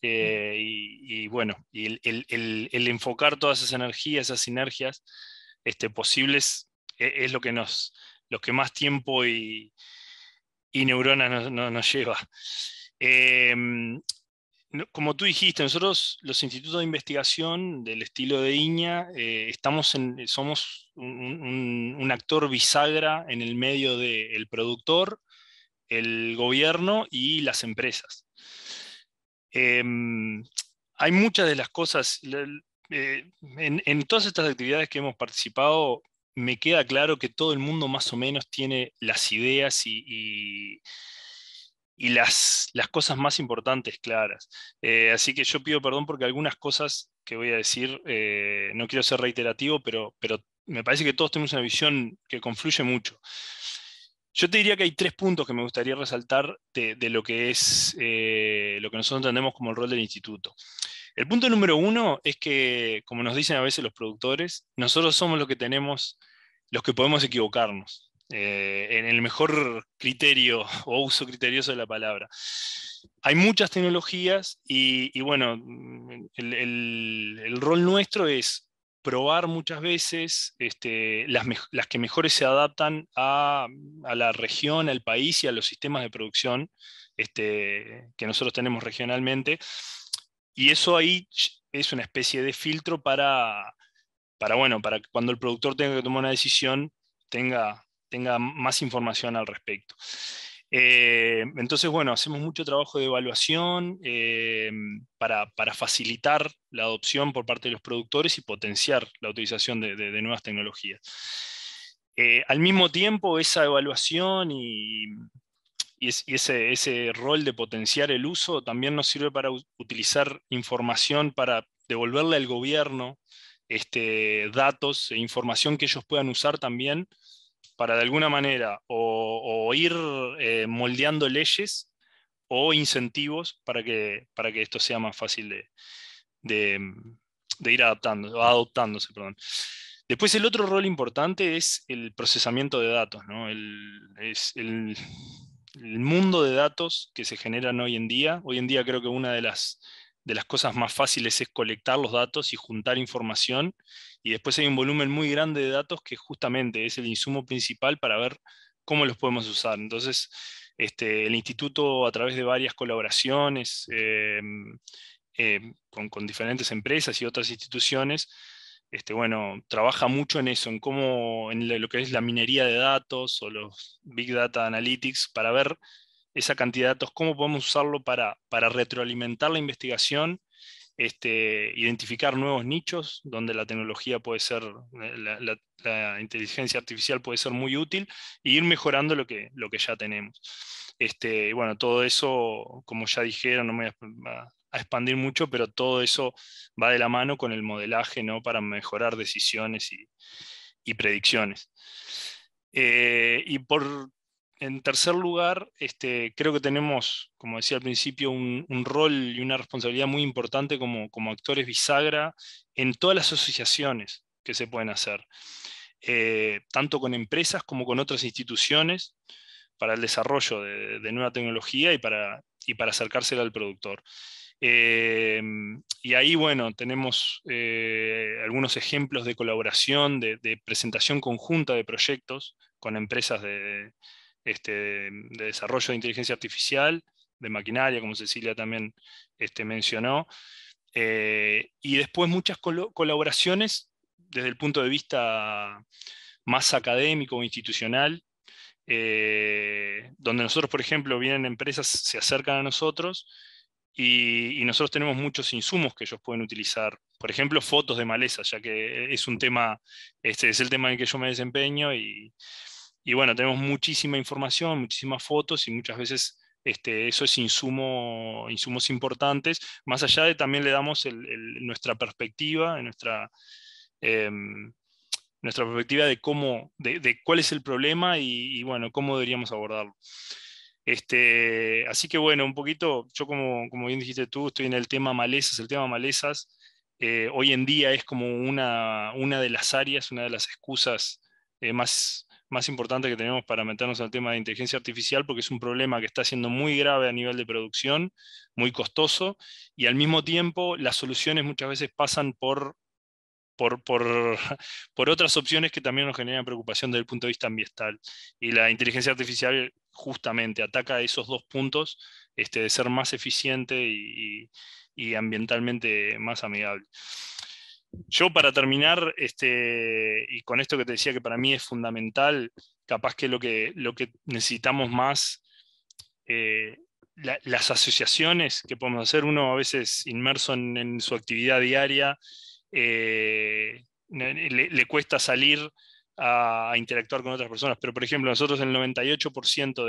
bueno, y el enfocar todas esas energías, esas sinergias posibles, es lo que más tiempo y neuronas nos lleva. Como tú dijiste, nosotros, los institutos de investigación del estilo de INIA, somos un actor bisagra en el medio del productor, el gobierno y las empresas. Hay muchas de las cosas, en todas estas actividades que hemos participado, me queda claro que todo el mundo más o menos tiene las ideas y las cosas más importantes claras. Así que yo pido perdón porque algunas cosas que voy a decir, no quiero ser reiterativo, pero me parece que todos tenemos una visión que confluye mucho. Yo te diría que hay tres puntos que me gustaría resaltar de lo que es lo que nosotros entendemos como el rol del instituto. El punto número uno es que, como nos dicen a veces los productores, nosotros somos los que podemos equivocarnos, en el mejor criterio o uso criterioso de la palabra. Hay muchas tecnologías y bueno, el rol nuestro es probar muchas veces las que mejores se adaptan a la región, al país y a los sistemas de producción que nosotros tenemos regionalmente. Y eso ahí es una especie de filtro bueno, para que cuando el productor tenga que tomar una decisión, tenga más información al respecto. Entonces, bueno, hacemos mucho trabajo de evaluación para facilitar la adopción por parte de los productores y potenciar la utilización de nuevas tecnologías. Al mismo tiempo, esa evaluación y ese rol de potenciar el uso también nos sirve para utilizar información, para devolverle al gobierno datos e información que ellos puedan usar también para, de alguna manera, o ir moldeando leyes o incentivos para que esto sea más fácil de ir adoptándose. Perdón. Después, el otro rol importante es el procesamiento de datos, ¿no? El mundo de datos que se generan hoy en día. Hoy en día creo que una de las cosas más fáciles es colectar los datos y juntar información, y después hay un volumen muy grande de datos que justamente es el insumo principal para ver cómo los podemos usar. Entonces, el instituto, a través de varias colaboraciones con diferentes empresas y otras instituciones, bueno, trabaja mucho en eso, en cómo, en lo que es la minería de datos o los Big Data Analytics, para ver esa cantidad de datos, cómo podemos usarlo para retroalimentar la investigación, identificar nuevos nichos donde la tecnología puede ser, la inteligencia artificial puede ser muy útil, e ir mejorando lo que ya tenemos. Bueno, todo eso, como ya dijeron, no me voy a expandir mucho, pero todo eso va de la mano con el modelaje, ¿no? Para mejorar decisiones y predicciones. En tercer lugar, creo que tenemos, como decía al principio, un rol y una responsabilidad muy importante como actores bisagra en todas las asociaciones que se pueden hacer, tanto con empresas como con otras instituciones, para el desarrollo de nueva tecnología y para acercársela al productor. Y ahí, bueno, tenemos algunos ejemplos de colaboración, de presentación conjunta de proyectos con empresas de desarrollo de inteligencia artificial, de maquinaria, como Cecilia también mencionó, y después muchas colaboraciones desde el punto de vista más académico o institucional, donde nosotros, por ejemplo, vienen empresas, se acercan a nosotros, y nosotros tenemos muchos insumos que ellos pueden utilizar. Por ejemplo, fotos de maleza, ya que es un tema, es el tema en el que yo me desempeño, Y bueno, tenemos muchísima información, muchísimas fotos y muchas veces eso es insumos importantes. Más allá de también le damos nuestra perspectiva, nuestra perspectiva de cómo, de cuál es el problema y bueno, cómo deberíamos abordarlo. Así que bueno, un poquito, yo como bien dijiste tú, estoy en el tema malezas. El tema malezas hoy en día es como una de las áreas, una de las excusas más importante que tenemos para meternos al tema de inteligencia artificial, porque es un problema que está siendo muy grave a nivel de producción, muy costoso, y al mismo tiempo las soluciones muchas veces pasan por otras opciones que también nos generan preocupación desde el punto de vista ambiental. Y la inteligencia artificial justamente ataca esos dos puntos, de ser más eficiente y ambientalmente más amigable. Yo, para terminar, y con esto que te decía que para mí es fundamental, capaz que lo que necesitamos más, las asociaciones que podemos hacer, uno a veces inmerso en su actividad diaria, le cuesta salir a interactuar con otras personas, pero por ejemplo nosotros el 98%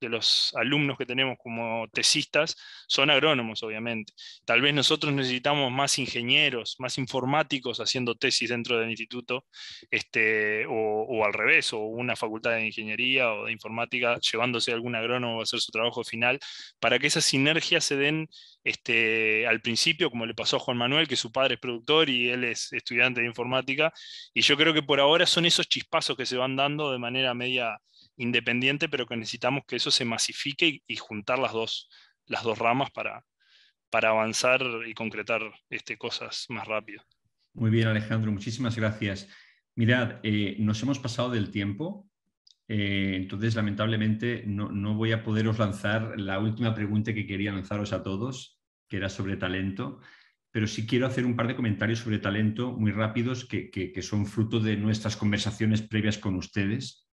de los alumnos que tenemos como tesistas son agrónomos, obviamente. Tal vez nosotros necesitamos más ingenieros, más informáticos haciendo tesis dentro del instituto, o al revés, o una facultad de ingeniería o de informática llevándose algún agrónomo a hacer su trabajo final, para que esas sinergias se den al principio, como le pasó a Juan Manuel, que su padre es productor y él es estudiante de informática, y yo creo que por ahora son esos chispazos que se van dando de manera media independiente, pero que necesitamos que eso se masifique y juntar las dos ramas para avanzar y concretar cosas más rápido. Muy bien, Alejandro, muchísimas gracias. Mirad, nos hemos pasado del tiempo. Entonces, lamentablemente, no voy a poderos lanzar la última pregunta que quería lanzaros a todos, que era sobre talento, pero sí quiero hacer un par de comentarios sobre talento muy rápidos que son fruto de nuestras conversaciones previas con ustedes.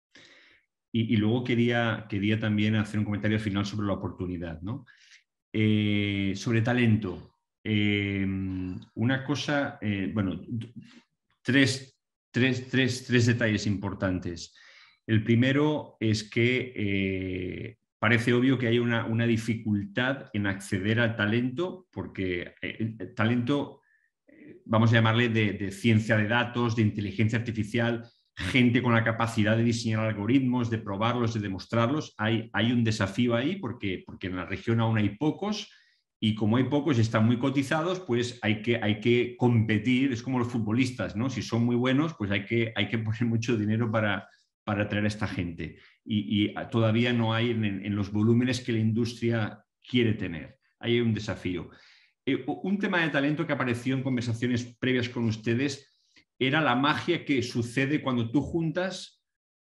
Y luego quería también hacer un comentario final sobre la oportunidad, ¿no? Sobre talento, una cosa, bueno, tres detalles importantes. El primero es que parece obvio que hay una dificultad en acceder al talento, porque el talento, vamos a llamarle de ciencia de datos, de inteligencia artificial, gente con la capacidad de diseñar algoritmos, de probarlos, de demostrarlos. Hay un desafío ahí porque en la región aún hay pocos, y como hay pocos y están muy cotizados, pues hay que competir. Es como los futbolistas, ¿no? Si son muy buenos, pues hay que poner mucho dinero para atraer a esta gente, y todavía no hay en los volúmenes que la industria quiere tener. Ahí hay un desafío. Un tema de talento que apareció en conversaciones previas con ustedes era la magia que sucede cuando tú juntas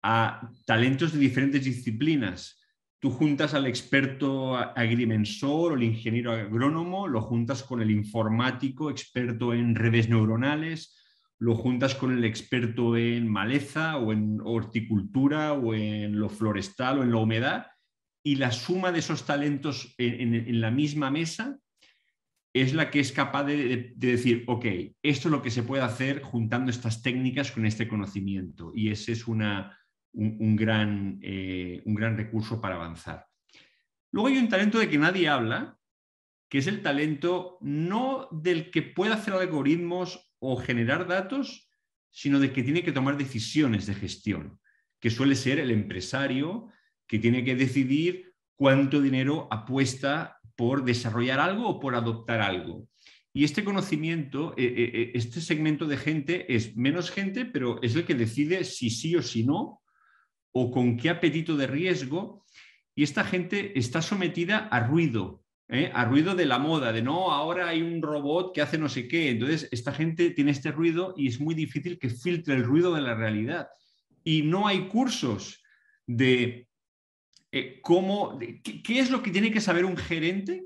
a talentos de diferentes disciplinas. Tú juntas al experto agrimensor o el ingeniero agrónomo, lo juntas con el informático experto en redes neuronales, lo juntas con el experto en maleza o en horticultura o en lo forestal o en la humedad, y la suma de esos talentos en la misma mesa es la que es capaz de decir, ok, esto es lo que se puede hacer juntando estas técnicas con este conocimiento, y ese es un gran recurso para avanzar. Luego hay un talento de que nadie habla, que es el talento no del que puede hacer algoritmos o generar datos, sino de que tiene que tomar decisiones de gestión, que suele ser el empresario que tiene que decidir cuánto dinero apuesta por desarrollar algo o por adoptar algo. Y este conocimiento, este segmento de gente es menos gente, pero es el que decide si sí o si no, o con qué apetito de riesgo, y esta gente está sometida a ruido. A ruido de la moda, de no, ahora hay un robot que hace no sé qué. Entonces, esta gente tiene este ruido y es muy difícil que filtre el ruido de la realidad. Y no hay cursos de qué es lo que tiene que saber un gerente,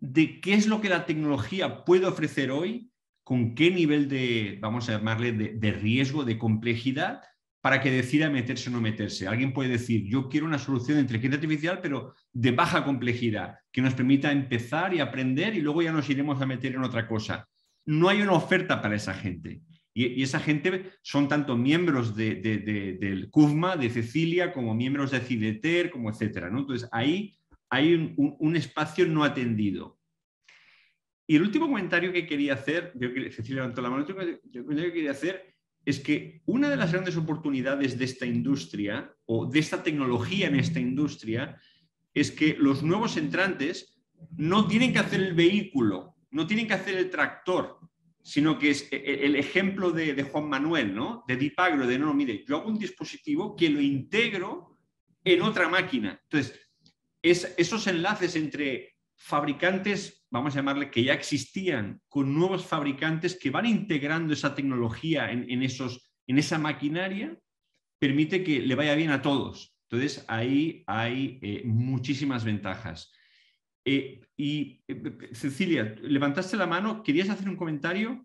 de qué es lo que la tecnología puede ofrecer hoy, con qué nivel de, vamos a llamarle, de riesgo, de complejidad, para que decida meterse o no meterse. Alguien puede decir, yo quiero una solución de inteligencia artificial, pero de baja complejidad, que nos permita empezar y aprender, y luego ya nos iremos a meter en otra cosa. No hay una oferta para esa gente. Y esa gente son tanto miembros del CUFMA, de Cecilia, como miembros de CIDETER, como etcétera, ¿no? Entonces, ahí hay un espacio no atendido. Y el último comentario que quería hacer, creo que Cecilia levantó la mano, el último comentario que quería hacer es que una de las grandes oportunidades de esta industria o de esta tecnología en esta industria es que los nuevos entrantes no tienen que hacer el vehículo, no tienen que hacer el tractor, sino que es el ejemplo de Juan Manuel, ¿no? De Deep Agro, de no, mire, yo hago un dispositivo que lo integro en otra máquina. Entonces, esos enlaces entre fabricantes, vamos a llamarle, que ya existían, con nuevos fabricantes que van integrando esa tecnología en esa maquinaria, permite que le vaya bien a todos. Entonces, ahí hay muchísimas ventajas. Cecilia, levantaste la mano, ¿querías hacer un comentario?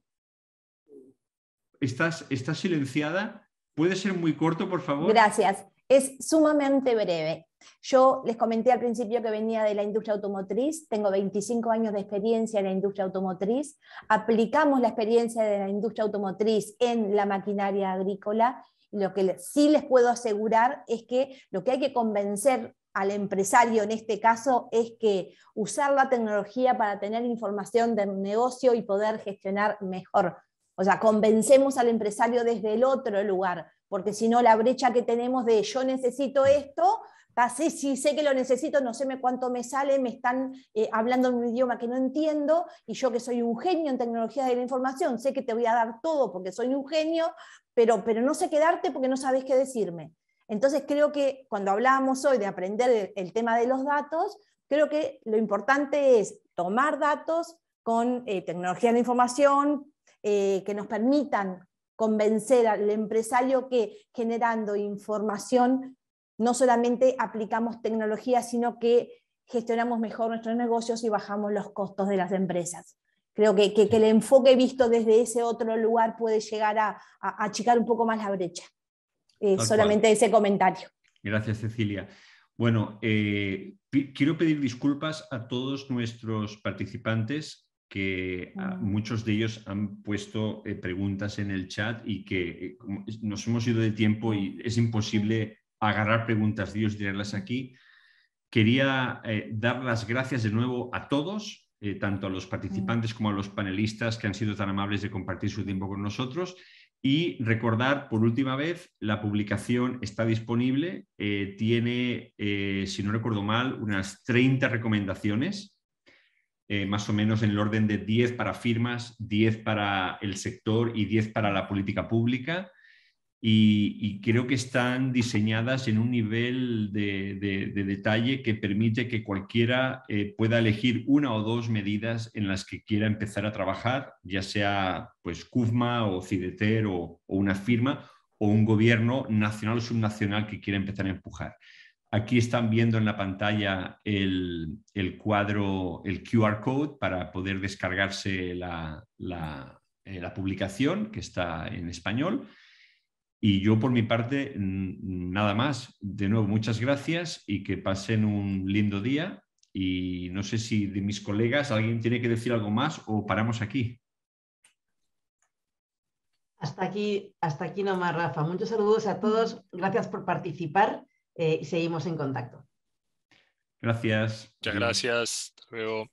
Estás silenciada. ¿Puede ser muy corto, por favor? Gracias. Es sumamente breve. Yo les comenté al principio que venía de la industria automotriz, tengo 25 años de experiencia en la industria automotriz, aplicamos la experiencia de la industria automotriz en la maquinaria agrícola. Lo que sí les puedo asegurar es que lo que hay que convencer al empresario en este caso es que usar la tecnología para tener información del negocio y poder gestionar mejor. O sea, convencemos al empresario desde el otro lugar, porque si no la brecha que tenemos de yo necesito esto, así, sí sé que lo necesito, no sé cuánto me sale, me están hablando en un idioma que no entiendo, y yo que soy un genio en tecnologías de la información, sé que te voy a dar todo porque soy un genio, pero no sé qué darte porque no sabes qué decirme. Entonces creo que cuando hablábamos hoy de aprender el tema de los datos, creo que lo importante es tomar datos con tecnología de la información que nos permitan convencer al empresario que generando información no solamente aplicamos tecnología, sino que gestionamos mejor nuestros negocios y bajamos los costos de las empresas. Creo que el enfoque visto desde ese otro lugar puede llegar a achicar un poco más la brecha. Solamente ese comentario. Gracias, Cecilia. Bueno, quiero pedir disculpas a todos nuestros participantes, que muchos de ellos han puesto preguntas en el chat y que nos hemos ido de tiempo y es imposible agarrar preguntas de ellos y tirarlas aquí. Quería dar las gracias de nuevo a todos, tanto a los participantes como a los panelistas que han sido tan amables de compartir su tiempo con nosotros. Y recordar, por última vez, la publicación está disponible, tiene, si no recuerdo mal, unas 30 recomendaciones, más o menos en el orden de 10 para firmas, 10 para el sector y 10 para la política pública, y creo que están diseñadas en un nivel de detalle que permite que cualquiera pueda elegir una o dos medidas en las que quiera empezar a trabajar, ya sea pues CUFMA o CIDETER o una firma o un gobierno nacional o subnacional que quiera empezar a empujar. Aquí están viendo en la pantalla el cuadro, el QR code para poder descargarse la publicación que está en español. Y yo, por mi parte, nada más. De nuevo, muchas gracias y que pasen un lindo día. Y no sé si de mis colegas alguien tiene que decir algo más o paramos aquí. Hasta aquí nomás, Rafa. Muchos saludos a todos. Gracias por participar y seguimos en contacto. Gracias. Muchas gracias. Hasta luego.